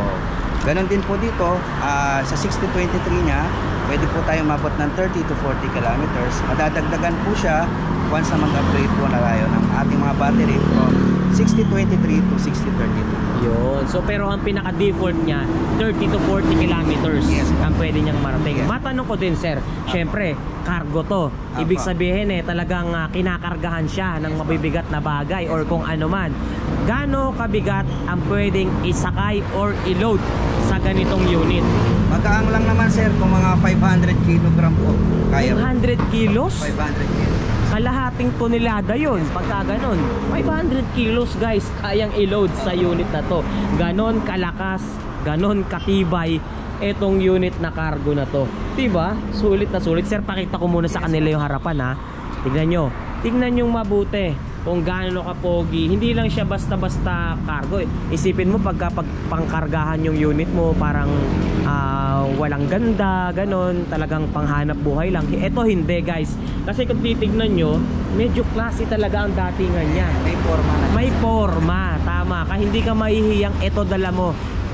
ganun din po dito, uh, sa sixty twenty-three niya, pwede po tayo mabot ng thirty to forty kilometers. Madadagdagan po siya once na mag-upgrade po na tayo ng ating mga battery from sixty twenty-three to sixty thirty-two. Yun. So pero ang pinaka-default niya, thirty to forty kilometers yes, ang pwede niyang marating. Yes. Matanong ko din, sir, Apo. Syempre, cargo to. Ibig Apo. Sabihin eh, talagang uh, kinakargahan siya ng mabibigat na bagay yes, or kung ano man. Gaano kabigat ang pwedeng isakay or iload sa ganitong unit? Magkaang lang naman, sir, kung mga five hundred kilogram po. Kaya five hundred kilos? five hundred kilos. Kalahating tonelada yun, pagka ganun. five hundred kilos, guys, kayang iload sa unit na to. Ganon kalakas, ganon katibay etong unit na cargo na to. Diba? Sulit na sulit. Sir, pakita ko muna sa kanila yung harapan, ha? Tignan nyo. Tignan nyo mabuti kung gaano ka pogi. Hindi lang siya basta-basta cargo eh. Isipin mo pagka pag pangkargahan yung unit mo, parang uh, walang ganda, ganon, talagang panghanap buhay lang. Ito hindi, guys, kasi kung titignan nyo, medyo classy talaga ang datingan niya. May forma na. May forma, tama ka, hindi ka mahihiyang ito dala mo.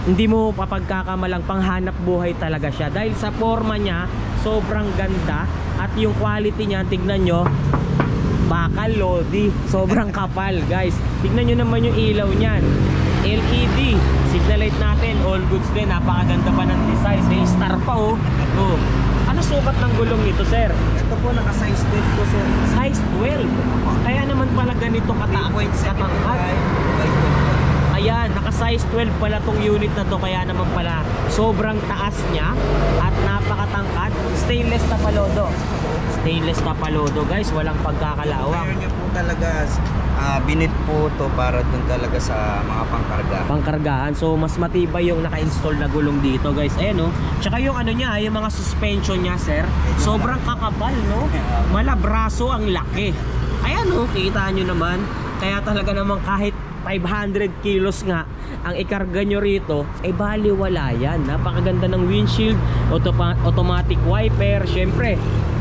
Hindi mo papagkakamalang panghanap buhay talaga siya dahil sa forma niya, sobrang ganda. At yung quality niya, tignan nyo, bakal lodi, sobrang kapal, guys. Tignan nyo naman yung ilaw niyan, L E D signal light natin, all goods din. Napakaganda pa ng design, may star pa, oh. Oh, ano sukat ng gulong nito, sir? Ito po naka size twelve po, sir. Size twelve, kaya naman pala ganito katangkad. Ayan, naka size twelve pala tong unit na to, kaya naman pala sobrang taas niya at napakatangkad. Stainless na palodo. Stainless na palodo, guys, walang pagkakalawang. Kaya nyo po talaga uh, binit po to para dun talaga sa mga pangkargaan. Pangkargaan, so mas matibay yung naka-install na gulong dito, guys. Ayan, no? Tsaka yung ano niya, yung mga suspension niya, sir, sobrang kakapal, no? Malabraso, ang laki. Ayan, no? Kita nyo naman. Kaya talaga naman kahit five hundred kilos nga ang ikarga nyo rito, eh baliwala yan. Napakaganda ng windshield, automatic wiper, syempre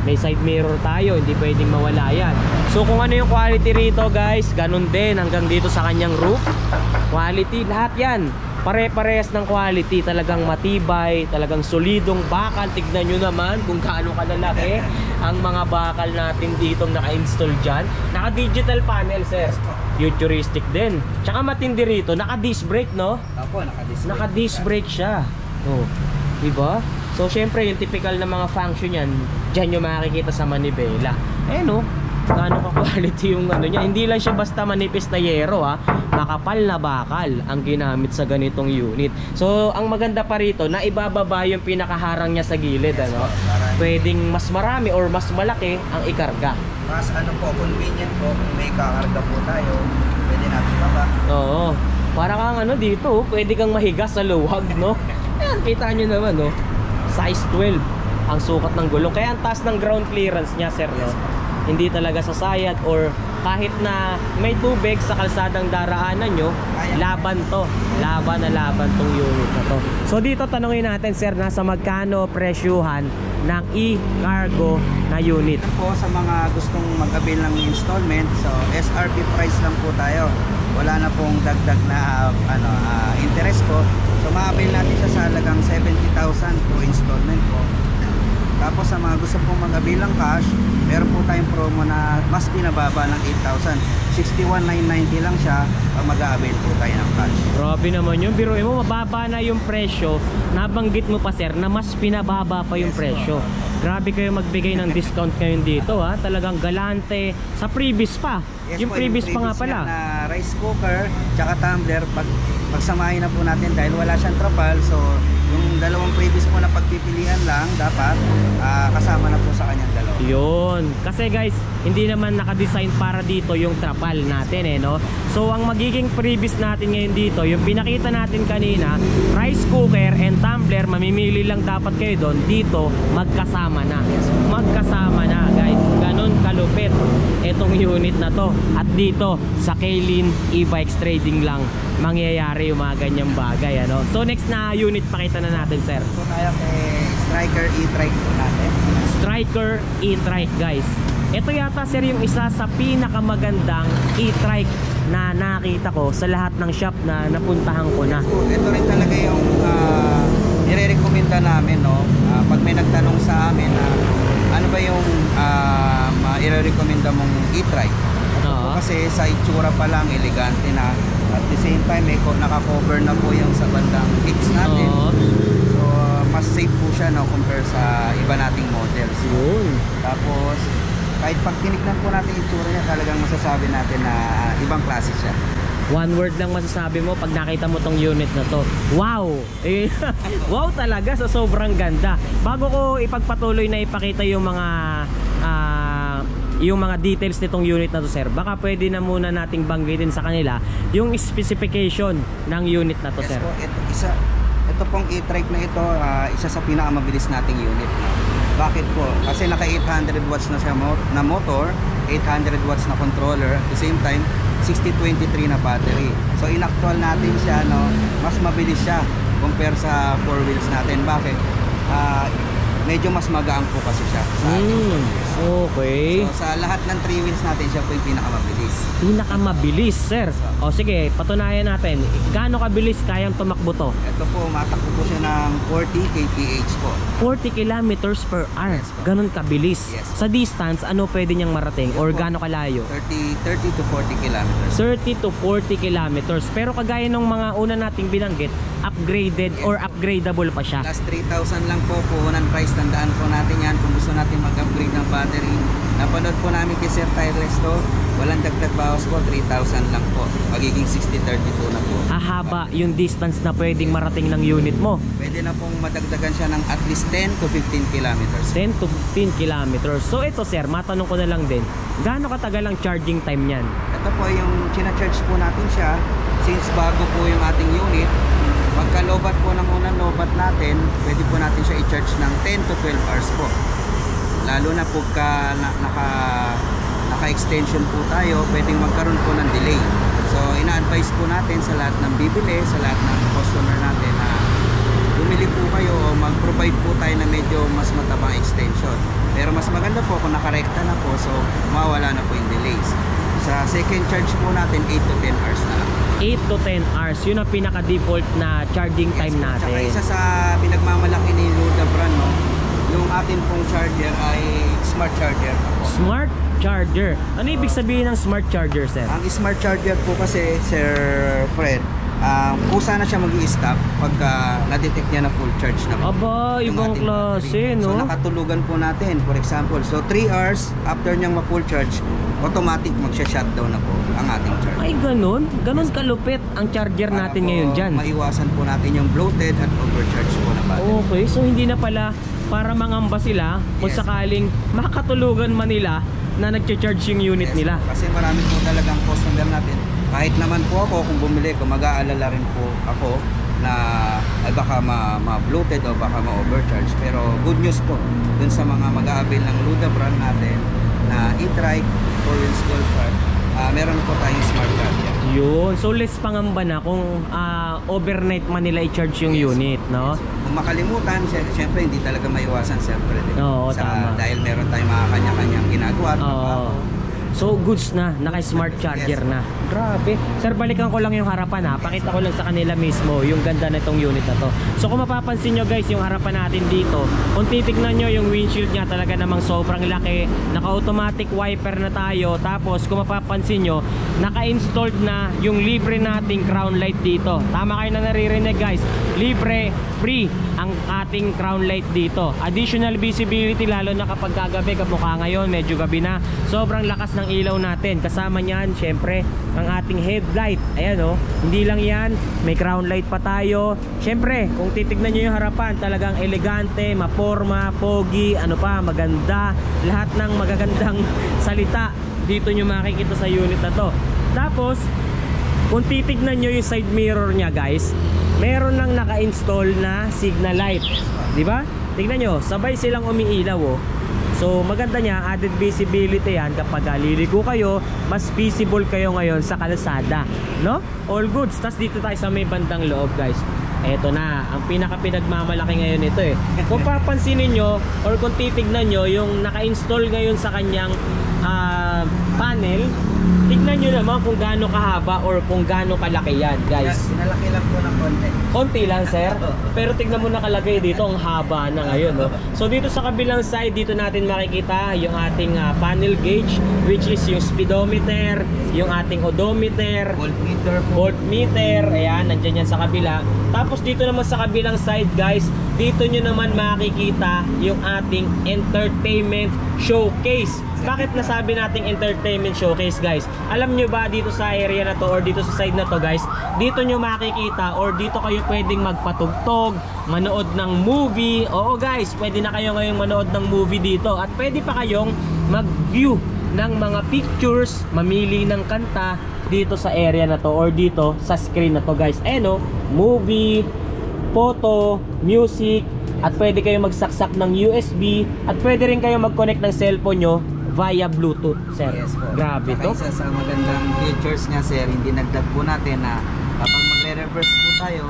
may side mirror tayo, hindi pwedeng mawala yan. So kung ano yung quality rito, guys, ganun din hanggang dito sa kanyang roof quality, lahat yan pare-parehas ng quality, talagang matibay, talagang solidong bakal. Tignan nyo naman kung kaano kalalaki ang mga bakal natin dito naka-install dyan. Naka-digital panel, sir, futuristic din. Tsaka matindi rito, naka-disc brake, no? Opo, naka-disc brake. Naka-disc brake siya, oh, diba? So syempre yung typical na mga function yan, dyan yung makikita sa manibela. Eh, no? Gaano ka quality yung ano niya. Hindi lang siya basta manipis na yero, ha. Makapal na bakal ang ginamit sa ganitong unit. So ang maganda pa rito, na ibababa yung pinakaharang niya sa gilid, yes, ano? Pwedeng mas marami or mas malaki ang ikarga. Mas ano po, convenient po. May kakarga po tayo, pwede natin baba. Oo. Para kang ano dito, pwede kang mahiga sa luwag, no? Ayan, kita nyo naman, no? Size twelve ang sukat ng gulong. Kaya ang taas ng ground clearance niya, sir, no? Yes. Hindi talaga sasayad or kahit na may tubig sa kalsadang daraanan nyo, laban to, laban na laban tong unit na to. So dito tanongin natin, sir, nasa magkano presyuhan ng e-cargo na unit? Ito po sa mga gustong mag-avail ng installment, so S R P price lang po tayo, wala na pong dagdag na uh, ano, uh, interest po. So ma-avail natin siya sa mahalagang seventy thousand po installment po. Tapos sa mga gusto pong magabilang cash, meron po tayong promo na mas pinababa ng eight thousand. sixty-one thousand nine hundred ninety lang siya pag mag-a-avail po tayo ng cash. Grabe naman yun. Biruin mo, mababa na yung presyo. Nabanggit mo pa sir na mas pinababa pa yung yes, presyo. Po. Grabe kayo magbigay ng discount ngayon dito ha. Talagang galante sa previous pa. Yes, yung po, previous, yung previous pa nga pala. Na rice cooker, tsaka tumbler, pag pagsamahin na po natin dahil wala siyang trapal. So, yung dalawang previous po na pagpipilian lang dapat uh, kasama na po sa kanyang dalawa. Yun. Kasi guys, hindi naman naka-design para dito yung trapal natin eh no. So, ang magiging previous natin ngayon dito, yung pinakita natin kanina, rice cooker and tumbler, mamimili lang dapat kayo doon dito magkasama. Na. Magkasama na guys, ganun kalupit itong unit na to. At dito sa Kelin E-Bikes Trading lang mangyayari yung mga ganyang bagay ano? So next na unit pakita na natin sir. So tayo kay Striker E-Trike natin. Striker E-Trike guys, ito yata sir yung isa sa pinakamagandang E-Trike na nakita ko sa lahat ng shop na napuntahan ko na. So, ito rin talaga yung uh, nire-recommenda namin no. Pag may nagtanong sa amin na uh, ano ba yung uh, maire-recommenda mong e-trike? Uh-huh. Kasi sa itsura pa lang elegante na, at the same time eh, naka-cover na po yung sa bandang hips natin. Uh-huh. So uh, mas safe po siya no, compare sa iba nating models. Uh-huh. Tapos kahit pag tinignan po natin itsura niya, talagang masasabi natin na uh, ibang klase siya. One word lang masasabi mo pag nakita mo tong unit na to. Wow! Eh, wow talaga, sa sobrang ganda. Bago ko ipagpatuloy na ipakita yung mga uh, yung mga details nitong unit na to sir, baka pwede na muna nating banggitin sa kanila yung specification ng unit na to yes, sir. Po, ito, isa, ito pong e-trike na ito, uh, isa sa pinakamabilis nating unit. Bakit po? Kasi naka eight hundred watts na, siya mo, na motor, eight hundred watts na controller, at the same time sixty twenty-three na battery. So in-actual natin siya no, mas mabilis siya compare sa four wheels natin. Bakit? Uh, medyo mas magaan po kasi siya sa mm, okay. So sa lahat ng three wheels natin siya po yung pinakamabilis. Pinakamabilis sir. O sige, patunayan natin. Gaano kabilis kayang tumakbo to? Ito po, matakbo po siya ng forty kilometers per hour po. forty kilometers per hour. Yes, ganun kabilis. Yes. Sa distance, ano pwede niyang marating? Yes, or gaano kalayo? thirty to forty kilometers. thirty to forty kilometers. Pero kagaya nung mga una nating binanggit, upgraded yes, or upgradable pa siya. Last three thousand lang po, puhunan price. Tandaan po natin yan kung gusto natin mag-upgrade ng battery. Napanood po namin kay Sir Tyler to. Walang dagdag bawas po, three thousand lang po. Magiging sixty thirty-two na po. Ahaba yung distance na pwedeng marating ng unit mo. Pwede na pong madagdagan siya ng at least ten to fifteen kilometers. ten to fifteen kilometers. So ito sir, matanong ko na lang din, gaano katagal ang charging time niyan? Ito po yung china-charge po natin siya. Since bago po yung ating unit, pagka-lobat po ng unang lobat natin, pwede po natin siya i-charge ng ten to twelve hours po. Lalo na pagka naka... naka-extension po tayo, pwedeng magkaroon po ng delay. So, ina-advise po natin sa lahat ng bibili, sa lahat ng customer natin na bumili po kayo o mag-provide po tayo na medyo mas matabang extension. Pero mas maganda po kung nakarekta na po, so mawala na po yung delays. Sa second charge po natin, eight to ten hours na lang. eight to ten hours, yun ang pinaka-default na charging yes, time natin. Tsaka isa sa pinagmamalaki ni Luda brand, no? Yung atin pong charger ay smart charger. Smart charger. Ano ibig sabihin ng smart charger, sir? Ang smart charger po kasi, Sir Fred, uh, kusa na siya mag-i-stop pagka na-detect niya na full charge na. Aba, ibang klase, no? So, nakatulugan po natin, for example. So, three hours after niyang ma-full charge, automatic magsha-shutdown na po ang ating charger. Ay, ganun? Ganun kalupit ang charger para natin ngayon dyan. Maiwasan po natin yung bloated at overcharge po na battery. Okay, so hindi na pala para mangamba sila kung yes, sakaling makatulugan man nila na nagcha-charge yung unit yes, nila. Kasi marami po talagang customer natin. Kahit naman po ako kung bumili ko, mag-aalala rin po ako na ay baka ma-bloated ma o baka ma-overcharge. Pero good news po dun sa mga mag-a-avail ng Luda brand natin na e-trike, four-wheels golf cart, uh, meron po tayong smart card yan. Yun. So less pangamba na kung uh, overnight man nila i-charge yung yes, unit, no? Yes. Kung makalimutan, syempre hindi talaga maiwasan, syempre. Oo, sa, tama. Dahil meron tayong mga kanya-kanyang ginagawa. Oo. So goods na, naka-smart charger yes, na. Grabe. Sir, balikan ko lang yung harapan ha. Pakita ko lang sa kanila mismo yung ganda nitong unit na to. So kung mapapansin nyo guys, yung harapan natin dito, kung titignan nyo yung windshield nya, talaga namang sobrang laki. Naka-automatic wiper na tayo. Tapos kung mapapansin nyo, naka-installed na yung libre nating crown light dito. Tama kayo na naririnig guys, libre, free ang ating crown light dito. Additional visibility lalo na kapag kagabi, kamukha ngayon, medyo gabi na. Sobrang lakas ng ilaw natin. Kasama nyan, syempre, ang ating headlight. Ayan o, oh. Hindi lang yan, may crown light pa tayo. Syempre, kung titignan nyo yung harapan, talagang elegante, maporma, pogi, ano pa, maganda. Lahat ng magagandang salita dito nyo makikita sa unit na to. Tapos, kung titignan nyo yung side mirror nya guys, meron lang naka-install na signal light, diba? Tignan nyo, sabay silang umiilaw oh. So maganda niya, added visibility yan. Kapag liligo kayo, mas visible kayo ngayon sa kalsada, no? All goods. Tapos dito tayo sa may bandang loob guys. Eto na, ang pinaka pinagmamalaki ngayon ito eh. Kung papansinin nyo, or kung titignan nyo, yung naka-install ngayon sa kanyang uh, panel, tignan nyo naman kung gaano kahaba or kung gaano kalaki yan guys. Sinalaki lang po ng konti. Konti lang sir. Pero tignan mo nakalagay dito, ang haba na ngayon no? So dito sa kabilang side, dito natin makikita yung ating uh, panel gauge, which is yung speedometer, yung ating odometer, voltmeter, voltmeter. Ayan, nandyan yan sa kabila. Tapos dito naman sa kabilang side guys, dito nyo naman makikita yung ating entertainment showcase. Bakit nasabi nating entertainment showcase guys? Alam nyo ba dito sa area na to or dito sa side na to guys, dito nyo makikita or dito kayo pwedeng magpatugtog, manood ng movie. Oo guys, pwede na kayo ngayong manood ng movie dito. At pwede pa kayong mag-view ng mga pictures, mamili ng kanta dito sa area na to or dito sa screen na to guys. Eh no, movie, photo, music. At pwede kayo magsaksak ng U S B. At pwede rin kayo mag-connect ng cellphone nyo via Bluetooth, sir. Yes, grabe to. Isa sa magandang features niya, sir, hindi nagdag po natin na kapag magre-reverse po tayo,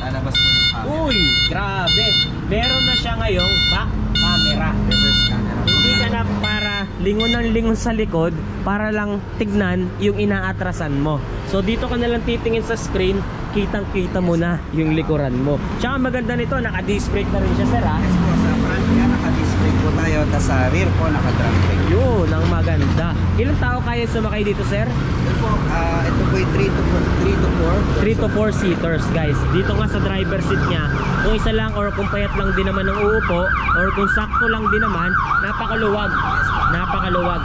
lalabas po yung camera. Uy, grabe. Meron na siya ngayong back camera. Reverse camera. Hindi ka na para lingon ng lingon sa likod para lang tignan yung inaatrasan mo. So dito ka na lang titingin sa screen, kitang-kita mo na yung likuran mo. Tsaka maganda nito, naka-disc brake na rin siya, sir, ha? Yes, po. Sa front niya, naka-disc brake po tayo. Tas sa rear po, naka-drum brake. Yun, ang maganda. Ilang tao kaya sumakay dito, sir? Ito, uh, ito po yung three to four seaters, guys. Dito nga sa driver seat niya, kung isa lang or kung payat lang din naman ang uupo or kung sakto lang din naman, napakaluwag. Napakaluwag.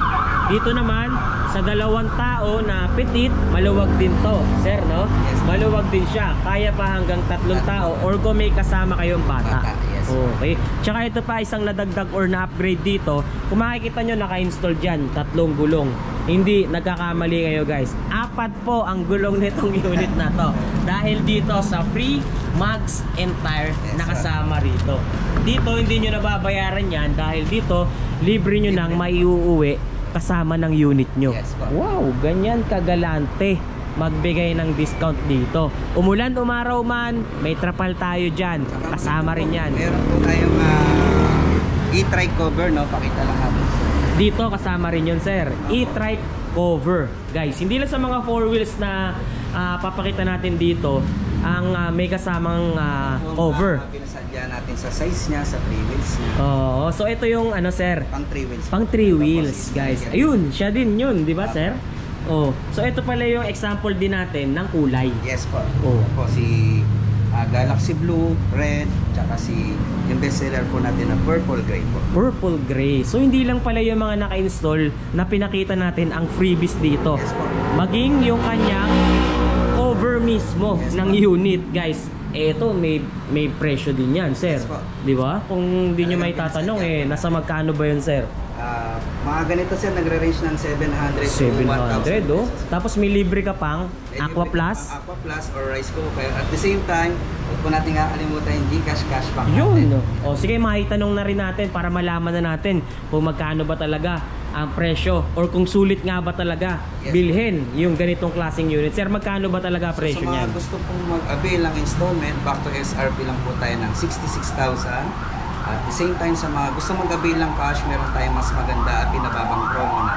Dito naman, sa dalawang tao na petit, maluwag din to, sir, no? Yes, maluwag din siya. Kaya pa hanggang tatlong tao or kung may kasama kayong bata. Bata, yes. Okay. Tsaka ito pa, isang nadagdag or na-upgrade dito. Kung makikita nyo, naka-install dyan. Tatlong gulong. Hindi, nagkakamali kayo guys. Apat po ang gulong nitong unit na to. Dahil dito sa free, mags and tire, yes, nakasama rito. Dito, hindi nyo nababayaran yan dahil dito, libre nyo nang maiuuwi kasama ng unit nyo. Yes, wow, ganyan kagalante magbigay ng discount dito. Umulan, umaraw man, may trapal tayo dyan. Kasama rin yan. Meron po tayong uh, e-trike cover, no? Pakita lang ako. Dito kasama rin yun, sir. E-trike cover. Guys, hindi lang sa mga four wheels na uh, papakita natin dito ang uh, may kasamang uh, cover. Pinasadya natin sa size niya, sa three wheels niya. Oo, so ito yung ano sir? Pang three wheels. Pang three wheels, guys. Ayun, siya din yun, di ba sir? Oh, so ito pala yung example din natin ng kulay. Yes po. Oh, po si uh, Galaxy Blue, Red, tsaka si yung bestseller po natin na Purple Gray po. Purple Gray. So hindi lang pala yung mga naka-install na pinakita natin ang freebies dito. Yes po. Maging yung kanyang cover mismo, yes, ng unit guys. Eto may may presyo din yan sir, yes, di ba? Kung di nyo may tatanong eh, nasa magkano ba yun sir? Uh, mga ganito sir, nagre-range ng seven hundred, seven hundred to one thousand. Oh. Tapos may libre ka pang Aqua Plus, Aqua Plus or Rice Cooker. At the same time, huwag po natin kakalimutan yung Gcash cash back yun. O sige, makitanong na rin natin para malaman na natin kung magkano ba talaga ang presyo or kung sulit nga ba talaga, yes, bilhin yung ganitong klaseng unit. Sir, magkano ba talaga presyo niyan? So, so mga gusto pong mag-avail ng installment, back to S R P lang po tayo ng sixty-six thousand. At the same time, sa mga gusto mag-avail ng cash, meron tayong mas maganda at pinababang promo na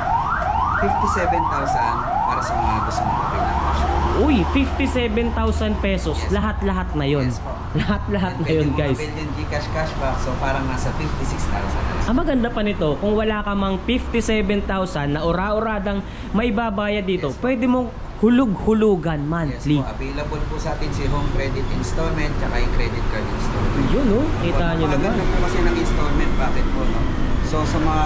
fifty-seven thousand para sa mga gusto mong pinakas. Uy, fifty-seven thousand pesos. Lahat-lahat yes. na yun. Yes, lahat-lahat na yun, guys. Pwede yung Gcash cashback. So, parang nasa fifty-six thousand. Ang maganda pa nito, kung wala ka mang fifty-seven thousand na ura-uradang may babayad dito, yes, pwede mong hulug-hulugan monthly. Yes, po. Available po sa atin si Home Credit Installment tsaka yung Credit Card Installment. Yun, no? Kita nyo naman. Maganda po kasi ng installment. Bakit po, no? So, sa mga...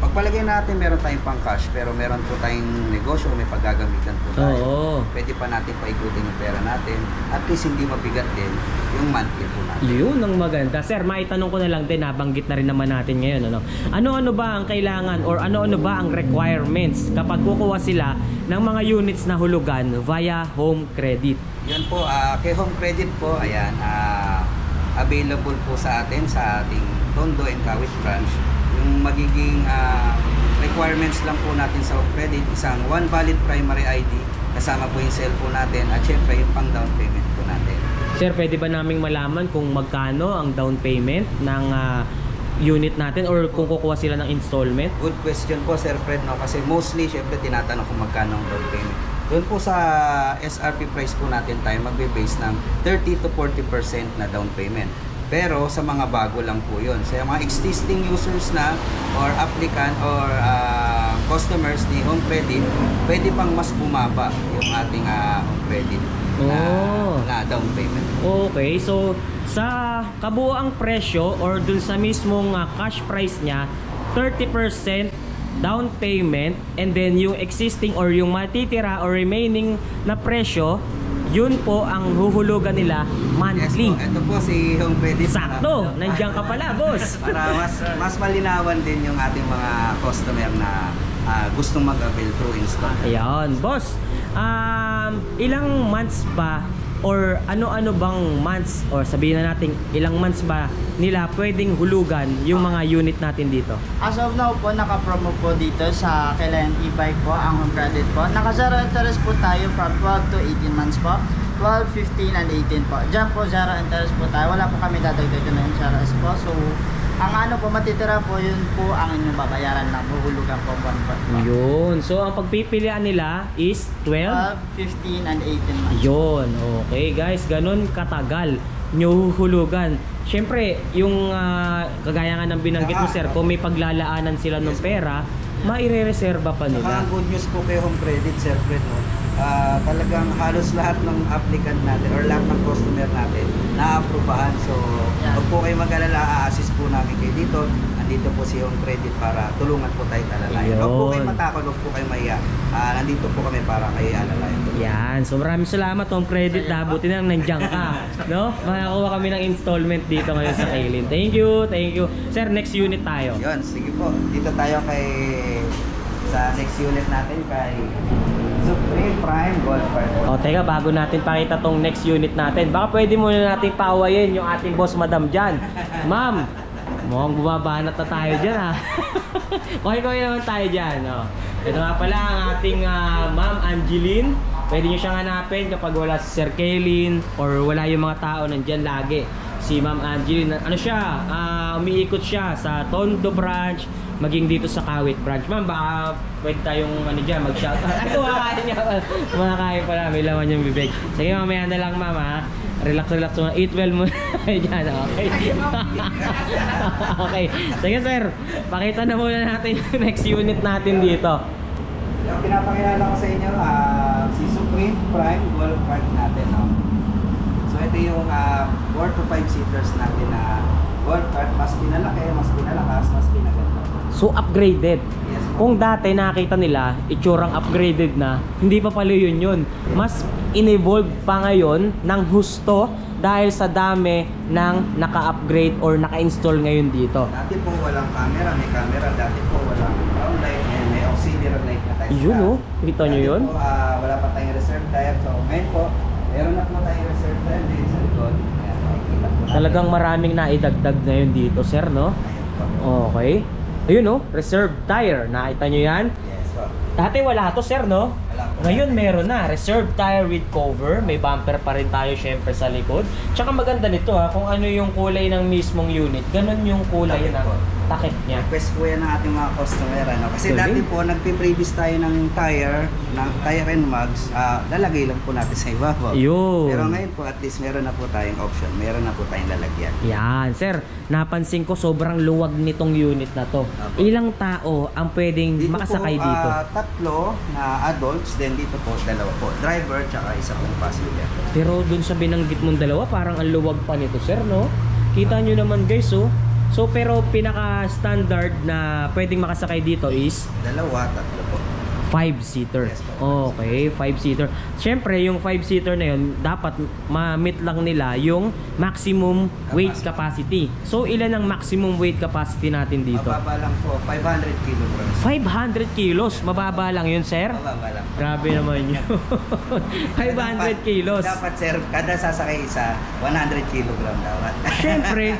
Pagpalagay natin meron tayong pang cash pero meron po tayong negosyo, may paggagamitan po tayo. Oo. Pwede pa natin paikutin yung pera natin. At least hindi mabigat din yung monthly po natin. Yun ang maganda. Sir, maitanong ko na lang din, nabanggit na rin naman natin ngayon. Ano-ano ba ang kailangan or ano-ano ba ang requirements kapag kukuha sila ng mga units na hulugan via Home Credit? Yun po, uh, kay Home Credit po, ayan, uh, available po sa atin sa ating Tondo and Kawit branch. Yung magiging uh, requirements lang po natin sa Home Credit, isang one valid primary I D, kasama po yung cellphone natin at syempre yung pang down payment po natin. Sir, pwede ba naming malaman kung magkano ang down payment ng uh, unit natin or kung kukuha sila ng installment? Good question po, Sir Fred, no? Kasi mostly syempre tinatanong kung magkano ang down payment. Doon po sa S R P price po natin tayo magbe-base ng thirty to forty percent na down payment. Pero sa mga bago lang po yun. Sa mga existing users na or applicant or uh, customers ni Home Credit, pwede pang mas bumaba yung ating uh, Home Credit na, oh. na down payment. Okay, so sa kabuuang presyo or dun sa mismong uh, cash price niya, thirty percent down payment and then yung existing or yung matitira or remaining na presyo, yun po ang huhulugan nila monthly. Yes, po. Ito po si Home Credit. Sakto! Nandiyan ka pala, boss! Para mas, mas malinawan din yung ating mga customer na uh, gustong mag-avail through installment. Ayan, boss! Um, ilang months ba or ano-ano bang months or sabihin na natin ilang months ba nila pwedeng hulugan yung mga unit natin dito? As of now po, naka-promo po dito sa Kelin E-Bikes po, ang Home Credit po. Naka-zero interest po tayo from twelve to eighteen months po. twelve, fifteen, and eighteen po. Diyan po, zero interest po tayo. Wala po kami dadagdag na interest po. So, ang ano po matitira po, yun po ang inyong babayaran na buhulugan po one-one po. Yun. So, ang pagpipilian nila is twelve, fifteen, and eighteen months. Yun. Okay, guys. Ganun katagal nyo hulugan. Siyempre, yung uh, kagaya nga ng binanggit mo, sir, kung may paglalaanan sila ng pera, maire-reserva pa nila. Ang good news po kay Home Credit, Sir Fred, no? uh, talagang halos lahat ng applicant natin or lahat ng customer natin na-aprobahan. So, yeah. Huwag po kayo mag-alala, a-assist po namin kayo dito. Nandito po si Home Credit para tulungan po tayo alalayan. Huwag po kayo matakot, huwag po kayo maya. Uh, nandito po kami para kayo alalayan. Yan. So, maraming salamat, Home Credit. Buti na lang nandiyan ka. No? Makakuha kami ng installment dito ngayon sa Kailin. Thank you, thank you. Sir, next unit tayo. Yun, sige po. Dito tayo kay... sa next unit natin kay Supreme Prime Gold Card. O teka, bago natin pakita tong next unit natin, baka pwede muna natin paawayin yung ating boss madam dyan. Ma'am, mukhang bumabanat na tayo dyan, ha. Kuhay-kuhay naman tayo dyan. O. Ito nga pala ang ating uh, ma'am Angeline. Pwede nyo siyang hanapin kapag wala si Sir Kelin or wala yung mga tao nandyan lagi. Si ma'am Angeline, ano siya, uh, umiikot siya sa Tondo branch, maging dito sa Kawit branch. Ma'am, baka pwede tayong ano dyan, mag-shout out. Ay, kumakain niya. Kumakain pala, may laman yung bibig. Sige, mamaya na lang, ma'am, ha. Relax, relax muna. Eat well muna. Ayan, okay. Okay. Sige, sir. Pakita na muna natin yung next unit natin dito. Yung pinapakilala ko sa inyo, uh, si Supreme Prime Gold Card natin. No? So, ito yung uh, four to five seaters natin na uh, Gold Card. Mas pinalaki, mas pinalakas, mas pinaganda. So upgraded. Yes, kung dati nakita nila itsurang upgraded na, hindi pa pala yun yun. Mas in-evolve pa ngayon ng husto dahil sa dami ng naka-upgrade or naka-install ngayon dito. Dati po walang camera, may camera. Dati po walang ground light, may, may auxiliary light na tayo. Yun o, kita nyo yun? Po, uh, wala pa tayong reserve tire. So ngayon po, meron na po tayong reserve tire dito sa likod. Talagang maraming naidagdag ngayon dito, sir, no? Okay. Ayun, no? Reserve tire. Nakita nyo yan? Yes, sir. Dati wala to, sir, no? Wala po. Ngayon meron na. Reserve tire with cover. May bumper pa rin tayo syempre sa likod. Tsaka maganda nito, ha. Kung ano yung kulay ng mismong unit, ganun yung kulay ng takip niya. Request po yan ng ating mga customer, ano? Kasi okay, dati po nagpiprevis tayo ng tire, ng tire and mugs, uh, lalagay lang po natin sa ibabaw. Yun. Pero ngayon po at least meron na po tayong option, meron na po tayong lalagyan. Yan, sir, napansin ko sobrang luwag nitong unit na to. Okay. Ilang tao ang pwedeng dito makasakay po, dito? Uh, tatlo na adults, then dito po dalawa po, driver tsaka isa pong passenger. Pero dun sa binanggit mong dalawa, parang ang luwag pa nito, sir, no? Kita nyo naman guys, oh. So pero pinaka-standard na pwedeng makasakay dito is dalawa, tatlo po. five-seater. Yes, okay, five-seater. Siyempre, yung five-seater na yun, dapat ma-meet lang nila yung maximum capacity. Weight capacity. So ilan ang maximum weight capacity natin dito? Mababa lang po, five hundred kilograms. five hundred kilos? Mababa lang yun, sir? Mababa lang. Grabe naman yun. five hundred kilos. Dapat, sir, kada sasakay isa, one hundred kilogram dapat. Siyempre,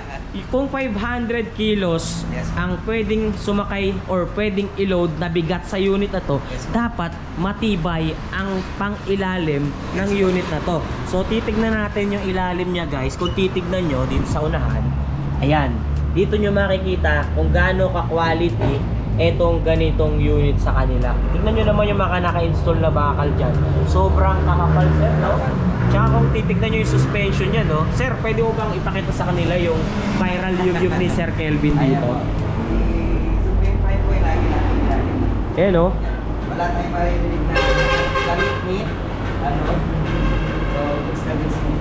kung five hundred kilos yes, ang pwedeng sumakay or pwedeng i-load na bigat sa unit na to, yes, dapat matibay ang pang-ilalim yes, ng unit na to. So titignan natin yung ilalim niya guys. Kung titignan nyo dito sa unahan, ayan, dito nyo makikita kung gaano ka-quality etong ganitong unit sa kanila. Tignan nyo naman yung mga naka-install na bakal dyan. Sobrang kakapal, sir, no? Tsaka kung titignan nyo yung suspension niya, no? Sir, pwede mo bang ipakita sa kanila yung viral YouTube ni Sir Kelvin dito? Supreme Prime po yung lagi natin natin. Eh, no? Wala tayong marinig na kamit-mit. Ano? So, extended speed.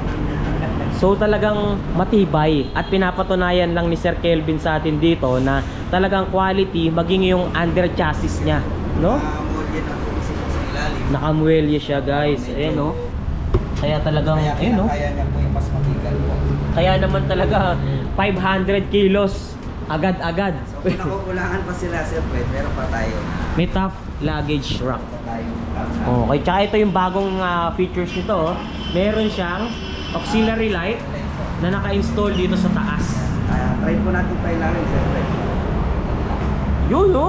So talagang matibay at pinapatunayan lang ni Sir Kelvin sa atin dito na talagang quality maging yung under chassis niya, no? Nakamuelye siya guys, eh no? Kaya talagang, eh no? Kaya naman talaga five hundred kilos agad-agad. So kung nakukulangan pa sila Sir Fred, meron pa tayo. May tough luggage rack. Okay, tsaka ito yung bagong uh, features nito, oh. Meron siyang auxiliary light na naka-install dito sa taas. Uh, try po natin tayo namin, sir. Yun, no?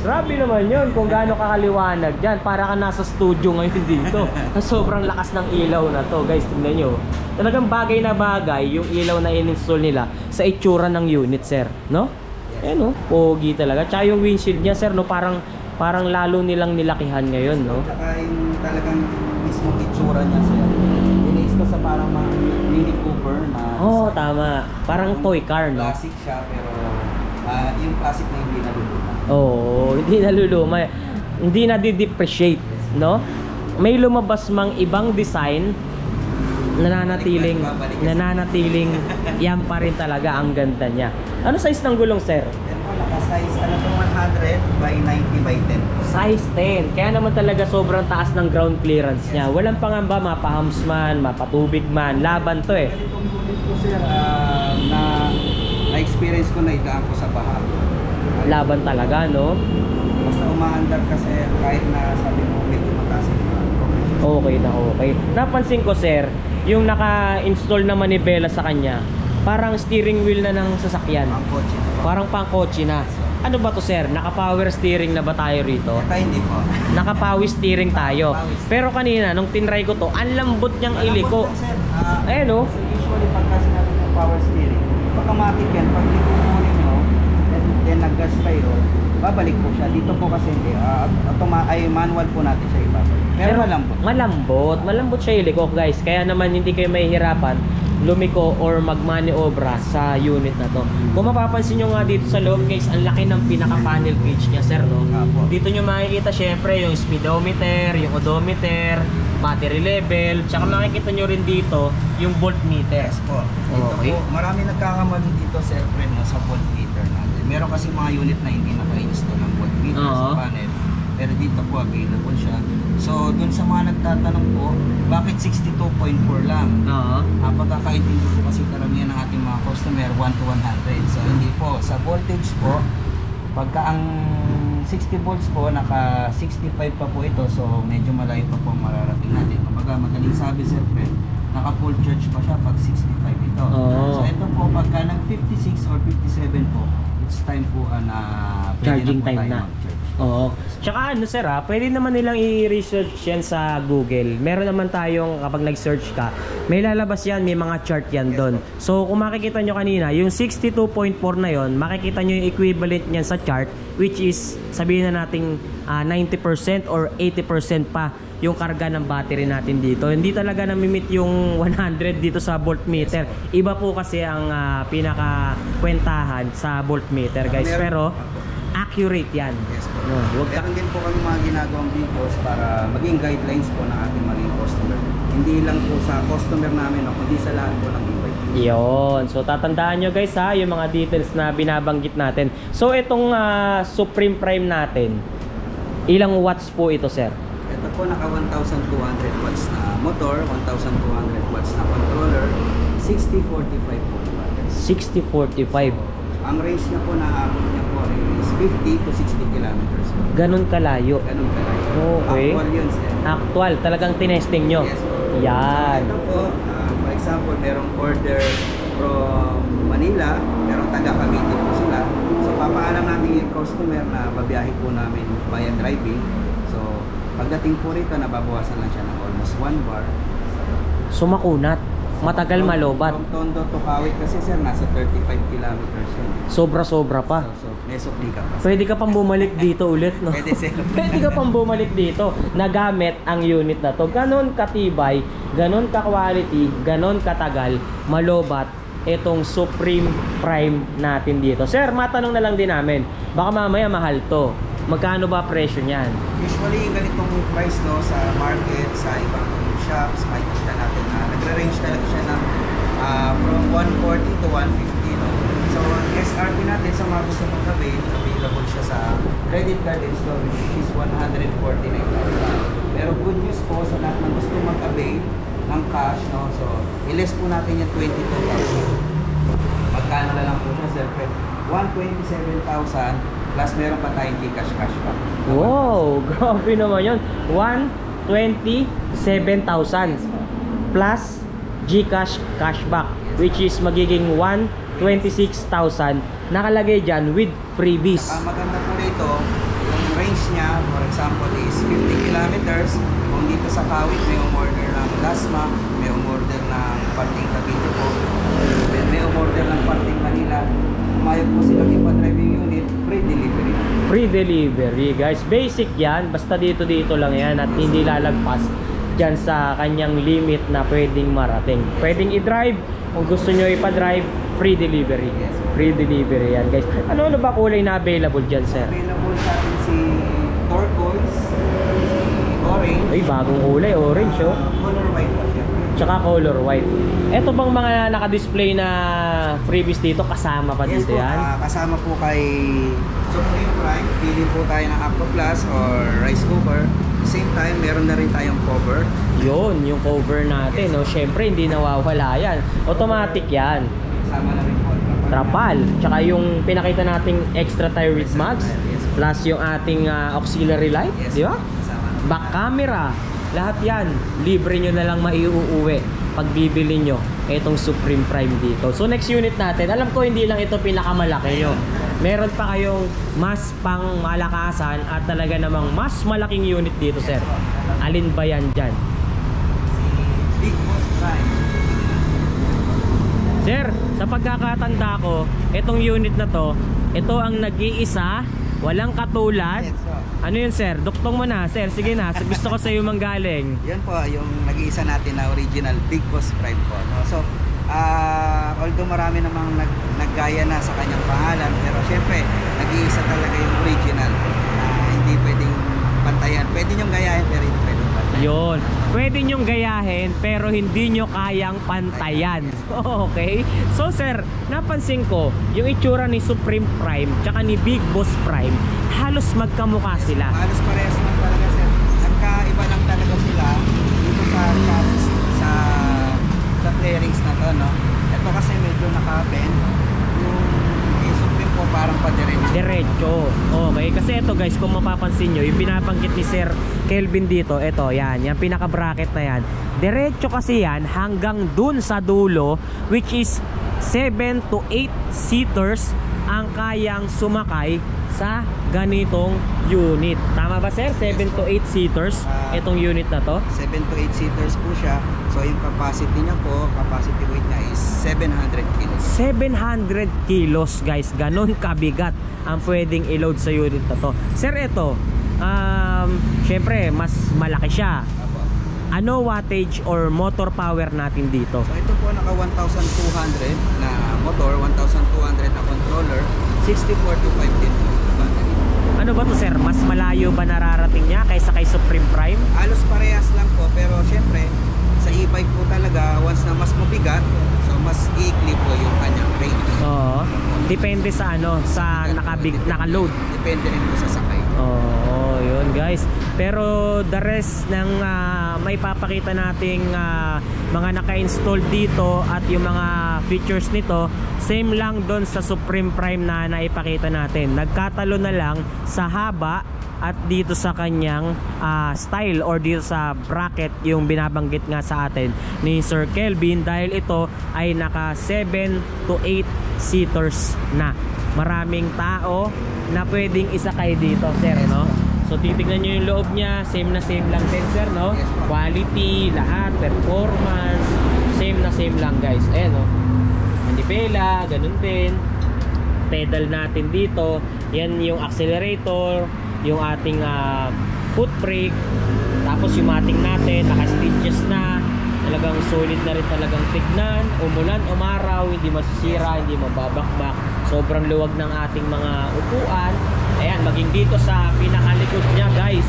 Grabe naman yun kung gaano kakaliwanag dyan. Para ka nasa studio ngayon dito. Sobrang lakas ng ilaw na to, guys. Tingnan nyo. Talagang bagay na bagay yung ilaw na in-install nila sa itsura ng unit, sir. No? Yes. Eh, no? Pogi talaga. Tsaka yung windshield niya, sir, no? Parang, parang lalo nilang nilakihan ngayon, no? Tsaka yung talagang mismo itsura niya, sir. Sa parang mga Mini Cooper na oh, tama. Parang toy car, no? Classic siya, pero uh, yung classic na hindi naluluma. Oo, hindi naluluma. Hindi nadidepreciate, no? May lumabas mang ibang design, nananatiling, nananatiling, yan pa rin talaga, ang ganda niya. Ano size ng gulong, sir? Size ano po, one hundred by ninety by ten. Size ten. Kaya naman talaga sobrang taas ng ground clearance yes, niya. Walang pangamba, mapahams man, mapatubig man. Laban to eh. Ganitong unit po sir, uh, na na-experience ko na idaan ko sa baha. Laban talaga, no? Basta umaandar kasi kahit na sabi mo medyo mataas. Okay na okay. Napansin ko sir, yung naka-install na manibela sa kanya, parang steering wheel na ng sasakyan. Pang-kotse. Parang pang-kotse na. Ano ba to sir? Naka-power steering na ba tayo rito? Ito hindi po. Naka-power steering tayo. Pero kanina, nung tinry ko to, ang lambot niyang iliko. Uh, Ayan o. No? Usually pagka sinabi ng power steering, baka matikin, pag ikukunin nyo, then, then nag-gas tayo, babalik po siya. Dito po kasi hindi. Uh, ay manual po natin siya ibabalik. Pero, Pero malambot. Malambot. Malambot siya iliko guys. Kaya naman hindi kayo mahihirapan lumiko or magmaniobra sa unit na to. Kung mapapansin nyo nga dito sa loob guys, ang laki ng pinaka-panel page niya sir, no? Dito nyo makikita syempre yung speedometer, yung odometer, battery level, tsaka makikita nyo rin dito yung voltmeter. Yes po. Dito okay po, marami nagkakamali dito sir friend no, sa voltmeter natin. Meron kasi mga unit na hindi naka-install ng voltmeter uh-huh, sa panel. Pero dito po available siya. So dun sa mga nagtatanong po, bakit sixty-two point four lang? Oo. Uh-huh. Pagkakaintindi po kasi karamihan ng ating mga customer one to one hundred. So hindi po, sa voltage po, pagka ang sixty volts po, naka sixty-five pa po ito. So medyo malayo pa po ang mararating natin. Kapag magaling sabi sir friend, naka full charge pa siya pag sixty-five ito. Uh-huh. So ito po, pagka nag fifty-six or fifty-seven po, it's time po uh, na pwede na po tayo mag-charge. Oo. Tsaka ano sir ha, pwede naman nilang i-research yan sa Google. Meron naman tayong, kapag nag-search ka, may lalabas yan, may mga chart yan doon. So kung makikita nyo kanina, yung sixty-two point four na yon, makikita nyo yung equivalent niyan sa chart, which is, sabihin na natin uh, ninety percent or eighty percent pa yung karga ng battery natin dito. Hindi talaga nami-meet yung one hundred dito sa voltmeter. Iba po kasi ang uh, pinaka-kwentahan sa voltmeter guys. Pero accurate yan. Yes po. No, wag meron din po kami mga ginagawang videos para maging guidelines po ng ating mga customer. Hindi lang po sa customer namin, no, kundi sa lahat po ng invite. Yun. So tatandaan nyo guys ha, yung mga details na binabanggit natin. So itong uh, Supreme Prime natin, ilang watts po ito sir? Ito po naka one thousand two hundred watts na motor, one thousand two hundred watts na controller, sixty forty-five po. sixty forty-five. So, ang range niya po na aabot niya po is fifty to sixty kilometers. Ganun kalayo. Ganun kalayo. Okay. Actual yun sir. Actual, talagang tinesting nyo. Yes po. Yan. So, ito po, uh, for example, merong order from Manila, merong taga Cavite po sila. So papaalam natin yung customer na babiyahe po namin via driving. So pagdating po rito, nababawasan lang siya ng almost one bar. So makunat. Matagal malobat. From Tondo to Kawit kasi sir, nasa thirty-five kilometers yun. Sobra-sobra pa. So, so, may supli ka pa. Pwede ka pang bumalik dito ulit, no? Pwede sir. Pwede ka pang bumalik dito. Nagamit ang unit na to. Ganon katibay, ganon ka-quality, ganon katagal, malobat itong Supreme Prime natin dito. Sir, matanong na lang din namin. Baka mamaya mahal to. Magkano ba presyo niyan? Usually, ganitong price no, sa market, sa ibang shops, may kita natin na nagre-range talaga siya ng uh, from one forty to one fifty. No? So, ang S R P natin sa mga gusto mong gabay, available siya sa credit card installment, which is one forty-nine thousand. Pero good news po sa lahat ng gusto mag-abay ng cash, no? So, i-less po natin yung twenty-two thousand. Magkano na lang po siya, sir? one twenty-seven thousand plus meron pa tayong Gcash cash pa. Wow! Grabe naman yun! one twenty-seven thousand plus Gcash cashback, which is magiging one twenty-six thousand. Nakalagay dyan with freebies. Ang maganda po rito, yung range niya, for example, is fifty kilometers. Kung dito sa Kawit, may umorder ng Dasma, may umorder ng parting Cavite po, may umorder ng parting Manila. Umayag po sila ipa-driving unit, free delivery. Free delivery, guys. Basic yan. Basta dito-dito lang yan at hindi lalagpas dyan sa kanyang limit na pwedeng marating. Pwedeng i-drive. Kung gusto nyo ipa-drive, free delivery. Yes, free delivery yan guys. Ano ano ba kulay na available dyan sir? Available sa atin si turquoise, orange. Ay, bagong kulay, orange uh, oh. Color white po siya. Tsaka color white. Ito bang mga naka-display na freebies dito? Kasama pa yes, dito po, yan? Uh, kasama po kay Supreme Prime. Pili po tayo ng Aqua Plus or rice cooker. Same time, meron na rin tayong cover. Yun, yung cover natin, yes. No? Siyempre, hindi nawawala yan. Automatic yan. Kasama na rin po. Trapal. Tsaka yung pinakita nating extra tire with mags. Yes. Plus yung ating uh, auxiliary light. Yes. Di ba? Back camera. Lahat yan. Libre nyo na lang maiuuwi pag bibili nyo itong Supreme Prime dito. So, next unit natin. Alam ko, hindi lang ito pinakamalaki nyo. Meron pa kayong mas pang malakasan at talaga namang mas malaking unit dito, sir. Alin ba yan dyan? Si Big Boss Prime. Sir, sa pagkakatanda ko, itong unit na to, ito ang nag-iisa, walang katulad. Yes, ano yun, sir? Duktong mo na, sir. Sige na, gusto ko sa'yo manggaling. Yan po, yung nag-iisa natin na original Big Boss Prime po. No? So, Uh, although marami namang nag, naggaya na sa kanyang pangalan, pero syempre nag-iisa talaga yung original. Uh, hindi pwedeng pantayan. Pwede nyong gayahin pero hindi pwedeng pantayan. Yun. Pwede nyong gayahin pero hindi nyo kayang pantayan. Okay? So sir, napansin ko yung itsura ni Supreme Prime tsaka ni Big Boss Prime, halos magkamukha sila. Halos parehas lang talaga sir. Nagkaiba lang talaga sila dito sa chassis, sa sa flarings na to, no? Ito kasi medyo naka-bend yung Supreme po, parang pa-diretso. Diretso. Okay, kasi ito guys, kung mapapansin nyo, yung binabanggit ni Sir Kelvin dito, ito, yan, yung pinaka-bracket na yan. Diretso kasi yan hanggang dun sa dulo, which is seven to eight seaters ang kayang sumakay sa ganitong unit. Tama ba, sir? seven to eight seaters uh, itong unit na to? seven to eight seaters po siya. So yung capacity niya po, capacity weight niya is seven hundred kilos. seven hundred kilos, guys. Ganon kabigat ang pwedeng i-load sa unit na to. Sir, ito, um, syempre, mas malaki siya. Ano wattage or motor power natin dito? So ito po, naka one thousand two hundred na motor, one thousand two hundred na controller, sixty-four to five din. Ano ba to, sir? Mas malayo ba nararating niya kaysa kay Supreme Prime? Alos parehas lang po, pero syempre sa e-bike po talaga, once na mas mabigat, so mas i-clip po yung kanyang range. Oo. Depende sa ano, sa nakabig, nakaload. Depende rin po sa sakay. Oo, yun guys. Pero the rest ng uh, may papakita nating uh, mga naka-install dito at yung mga features nito, same lang doon sa Supreme Prime na naipakita natin. Nagkatalo na lang sa haba at dito sa kanyang uh, style or dito sa bracket yung binabanggit nga sa atin ni Sir Kelvin, dahil ito ay naka seven to eight seaters na. Maraming tao na pwedeng isakay dito, sir, no? So titingnan nyo yung loob niya, same na same lang din, sir, no? Quality, lahat, performance, same na same lang, guys. Ayan, no? Manibela, ganun din. Pedal natin dito. Yan yung accelerator, yung ating uh, foot brake, tapos yung mating natin, naka-stitches na. Talagang solid na rin talagang tignan. Umulan, umaraw, hindi masisira, hindi mababakbak. Sobrang luwag ng ating mga upuan. Ayan, maging dito sa pinakalikod niya, guys,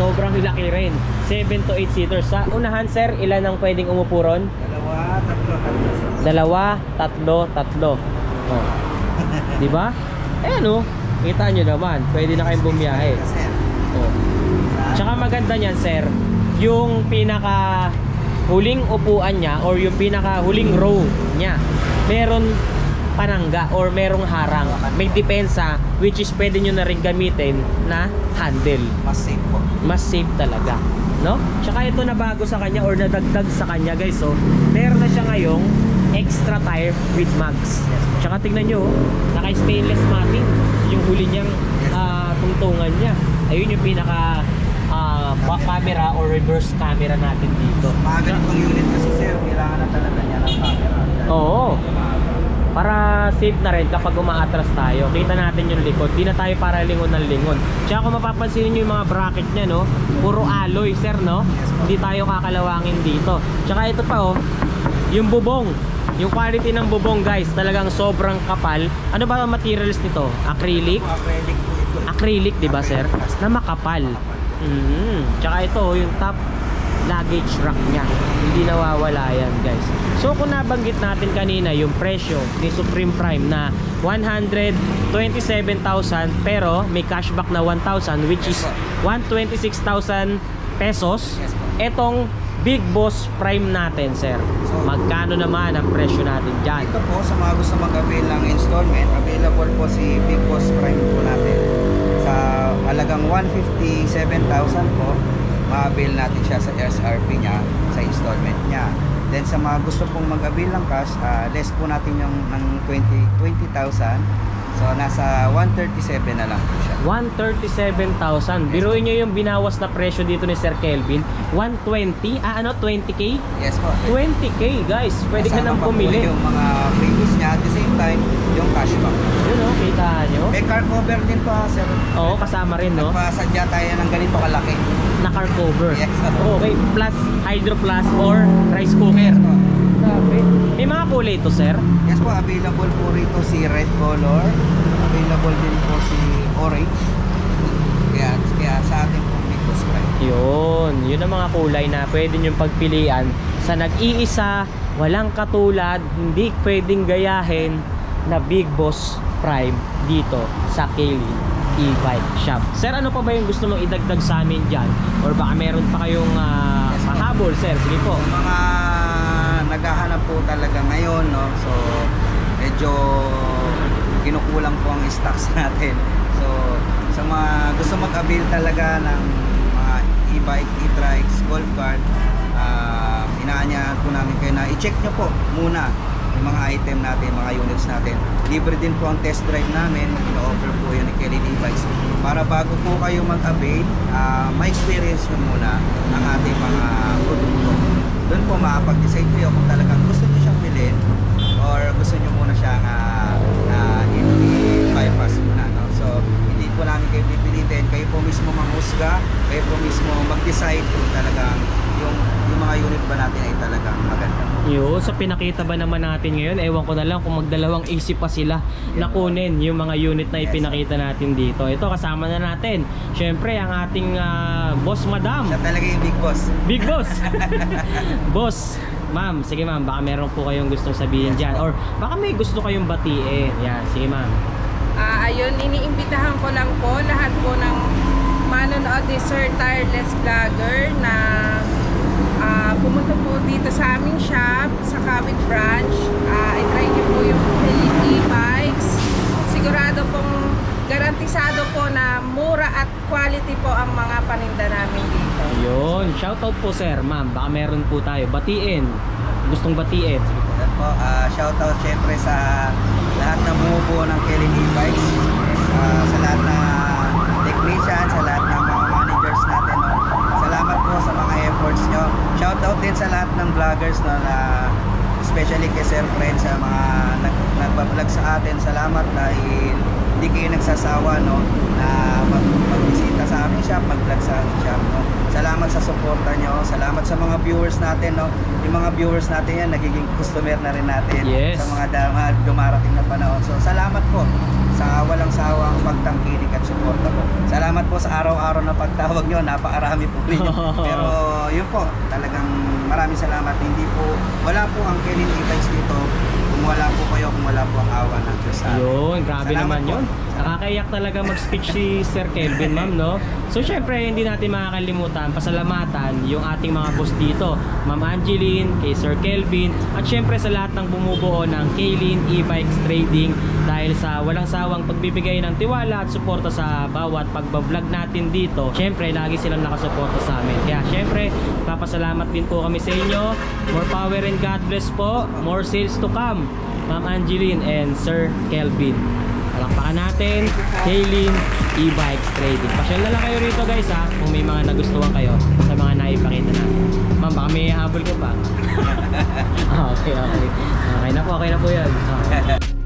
sobrang laki rin. seven to eight seaters. Sa unahan, sir, ilan ang pwedeng umupo ron? Dalawa, tatlo, tatlo. Dalawa, tatlo, tatlo. Oh. Diba? Ayan, oh. Kita nyo naman. Pwede na kayong bumiyahe. Oh. Tsaka maganda niyan, sir, yung pinaka huling upuan niya or yung pinaka huling row niya, meron panangga or merong harang, may depensa, which is pwede nyo na rin gamitin na handle. Mas safe po. Mas safe talaga, no? Tsaka ito na bago sa kanya or nadagdag sa kanya, guys, so meron na siya ngayong extra tire with mags. Tsaka tignan nyo, naka stainless mating yung huli niyang uh, tungtungan niya. Ayun yung pinaka uh, back camera or reverse camera natin dito. Mga ganitong unit kasi, sir, kailangan na talaga niya ng camera. Oo, para safe na rin kapag umaatras tayo, kita natin yung likod, di na tayo para lingon ng lingon. Tsaka kung mapapansin nyo yung mga bracket nya, no, puro alloy, sir, no, hindi tayo kakalawangin dito. Tsaka ito pa, oh, yung bubong, yung quality ng bubong, guys, talagang sobrang kapal. Ano ba ang materials nito? Acrylic? Acrylic, diba, sir? Na makapal. mm-hmm. Tsaka ito, yung top luggage rack niya, hindi nawawala yan, guys. So kung nabanggit natin kanina yung presyo ni Supreme Prime na one hundred twenty-seven thousand, pero may cashback na one thousand, which is one hundred twenty-six thousand pesos. Etong Big Boss Prime natin, sir, magkano naman ang presyo natin dyan? Ito po, sa mga gusto mag-avail ng installment, available po si Big Boss Prime po natin sa halagang one hundred fifty-seven thousand po. Ma-avail natin siya sa S R P niya, sa installment niya. Then sa mga gusto pong mag-avail ng cash, uh, less po natin yung ng twenty thousand. So nasa one hundred thirty-seven na lang po siya. one hundred thirty-seven thousand. Biruin nyo yung binawas na presyo dito ni Sir Kelvin. one twenty, ah ano, twenty K? Yes po. twenty K, guys. Pwede kasama ka nang pumili. Yung mga previous niya at the same time, yung cash back. Yun, o, kita nyo. May car cover din pa, sir. Oo, kasama rin, no? Nagpasadya tayo ng ganito kalaki na car cover. Yes, okay, plus hydro plus or rice cooker. Yes, may mga kulay ito, sir? Yes po, available po rito si red color, available din po si orange. Kaya, kaya sa ating publikos pa. Yun, yun ang mga kulay na pwede nyo pagpilian sa nag-iisa, walang katulad, hindi pwedeng gayahin na Big Boss Prime dito sa Kelin E-Bike Shop. Sir, ano pa ba yung gusto mong idagdag sa amin dyan? Or baka meron pa kayong uh, yes, mahabol, sir? Sige po. So, mga naghahanap po talaga ngayon, no? So medyo kinukulang po ang stocks natin. So sa mga gusto mag-avail talaga ng mga e-bike, e-trikes, golf cart, uh, inaanyahan po namin kayo na i-check nyo po muna yung mga item natin, mga units natin. Libre din po ang test drive namin, ino-offer po yun ni Kelly E-Bikes. Para bago po kayo mag-avail, uh, may experience nyo muna ang ating mga produkto. Doon po makapag-decide kayo kung talagang gusto nyo siyang bilhin or gusto nyo muna siyang uh, uh, i-bypass muna, no? So hindi po namin kayo pipilitin, kayo po mismo manghusga, kayo po mismo mag-decide kung talagang yung, yung mga unit ba natin ay talagang maganda. Yo, sa pinakita ba naman natin ngayon, ewan ko na lang kung magdalawang isip pa sila na kunin yung mga unit na ipinakita natin dito. Ito kasama na natin syempre ang ating uh, boss madam. Siya talaga yung big boss. Big boss. Boss ma'am, sige ma'am, baka meron po kayong gustong sabihin dyan or baka may gusto kayong batiin. Yan, sige ma'am. Uh, ayun, iniimbitahan ko lang po lahat po ng manonood ni Sir Tireless Vlogger na Uh, pumunta po dito sa aming shop sa Kawit branch. uh, I-try nyo po yung Kelin E-Bikes. Sigurado pong garantisado po na mura at quality po ang mga paninda namin dito. Ayun, shoutout po sir, ma'am, baka meron po tayo batiin, gustong batiin. Sige po. That po, uh, shoutout syempre sa lahat na bumubuo ng Kelin E-Bikes, uh, sa lahat na technician, sa lahat na mga managers natin, no? Salamat po sa mga efforts nyo. Shoutout din sa lahat ng vloggers, no, na especially kay Sir Prince sa mga nag nagpa-vlog sa atin. Salamat dahil hindi kayo nagsasawa, no, na mag-bisita sa aming shop, mag-vlog sa aming shop, no. Salamat sa suporta nyo. Salamat sa mga viewers natin, no. Yung mga viewers natin yan, nagiging customer na rin natin, yes, sa mga dumarating na panahon. So salamat po sa walang sawang pagtangkilik at suporta po. Salamat po sa araw-araw na pagtawag nyo, napakarami po ninyo. Pero yun po, talagang maraming salamat. Hindi po, wala po ang Kelin E-Bikes dito kung wala po kayo, kung wala po ang awa ng Diyos. Yun, grabe salamat naman po. Yun, nakakayak talaga mag-speech si Sir Kelvin, ma'am, no? So syempre hindi natin makakalimutan pasalamatan yung ating mga boss dito, Ma'am Angeline, kay Sir Kelvin, at syempre sa lahat ng bumubuo ng Kelin E-Bikes Trading dahil sa walang sawang pagbibigay ng tiwala at suporta sa bawat pagbablog natin dito. Syempre lagi silang nakasuporta sa amin, kaya syempre papasalamat din po kami sa inyo. More power and God bless po, more sales to come, Ma'am Angeline and Sir Kelvin. Palakpakan natin Kelin E-Bikes Trading. Pasyal na lang kayo rito guys, ha, kung may mga nagustuhan kayo sa mga naipakita natin. Ma'am, baka may habol ko pa. Okay, okay. Okay na po, okay na po yan. Okay.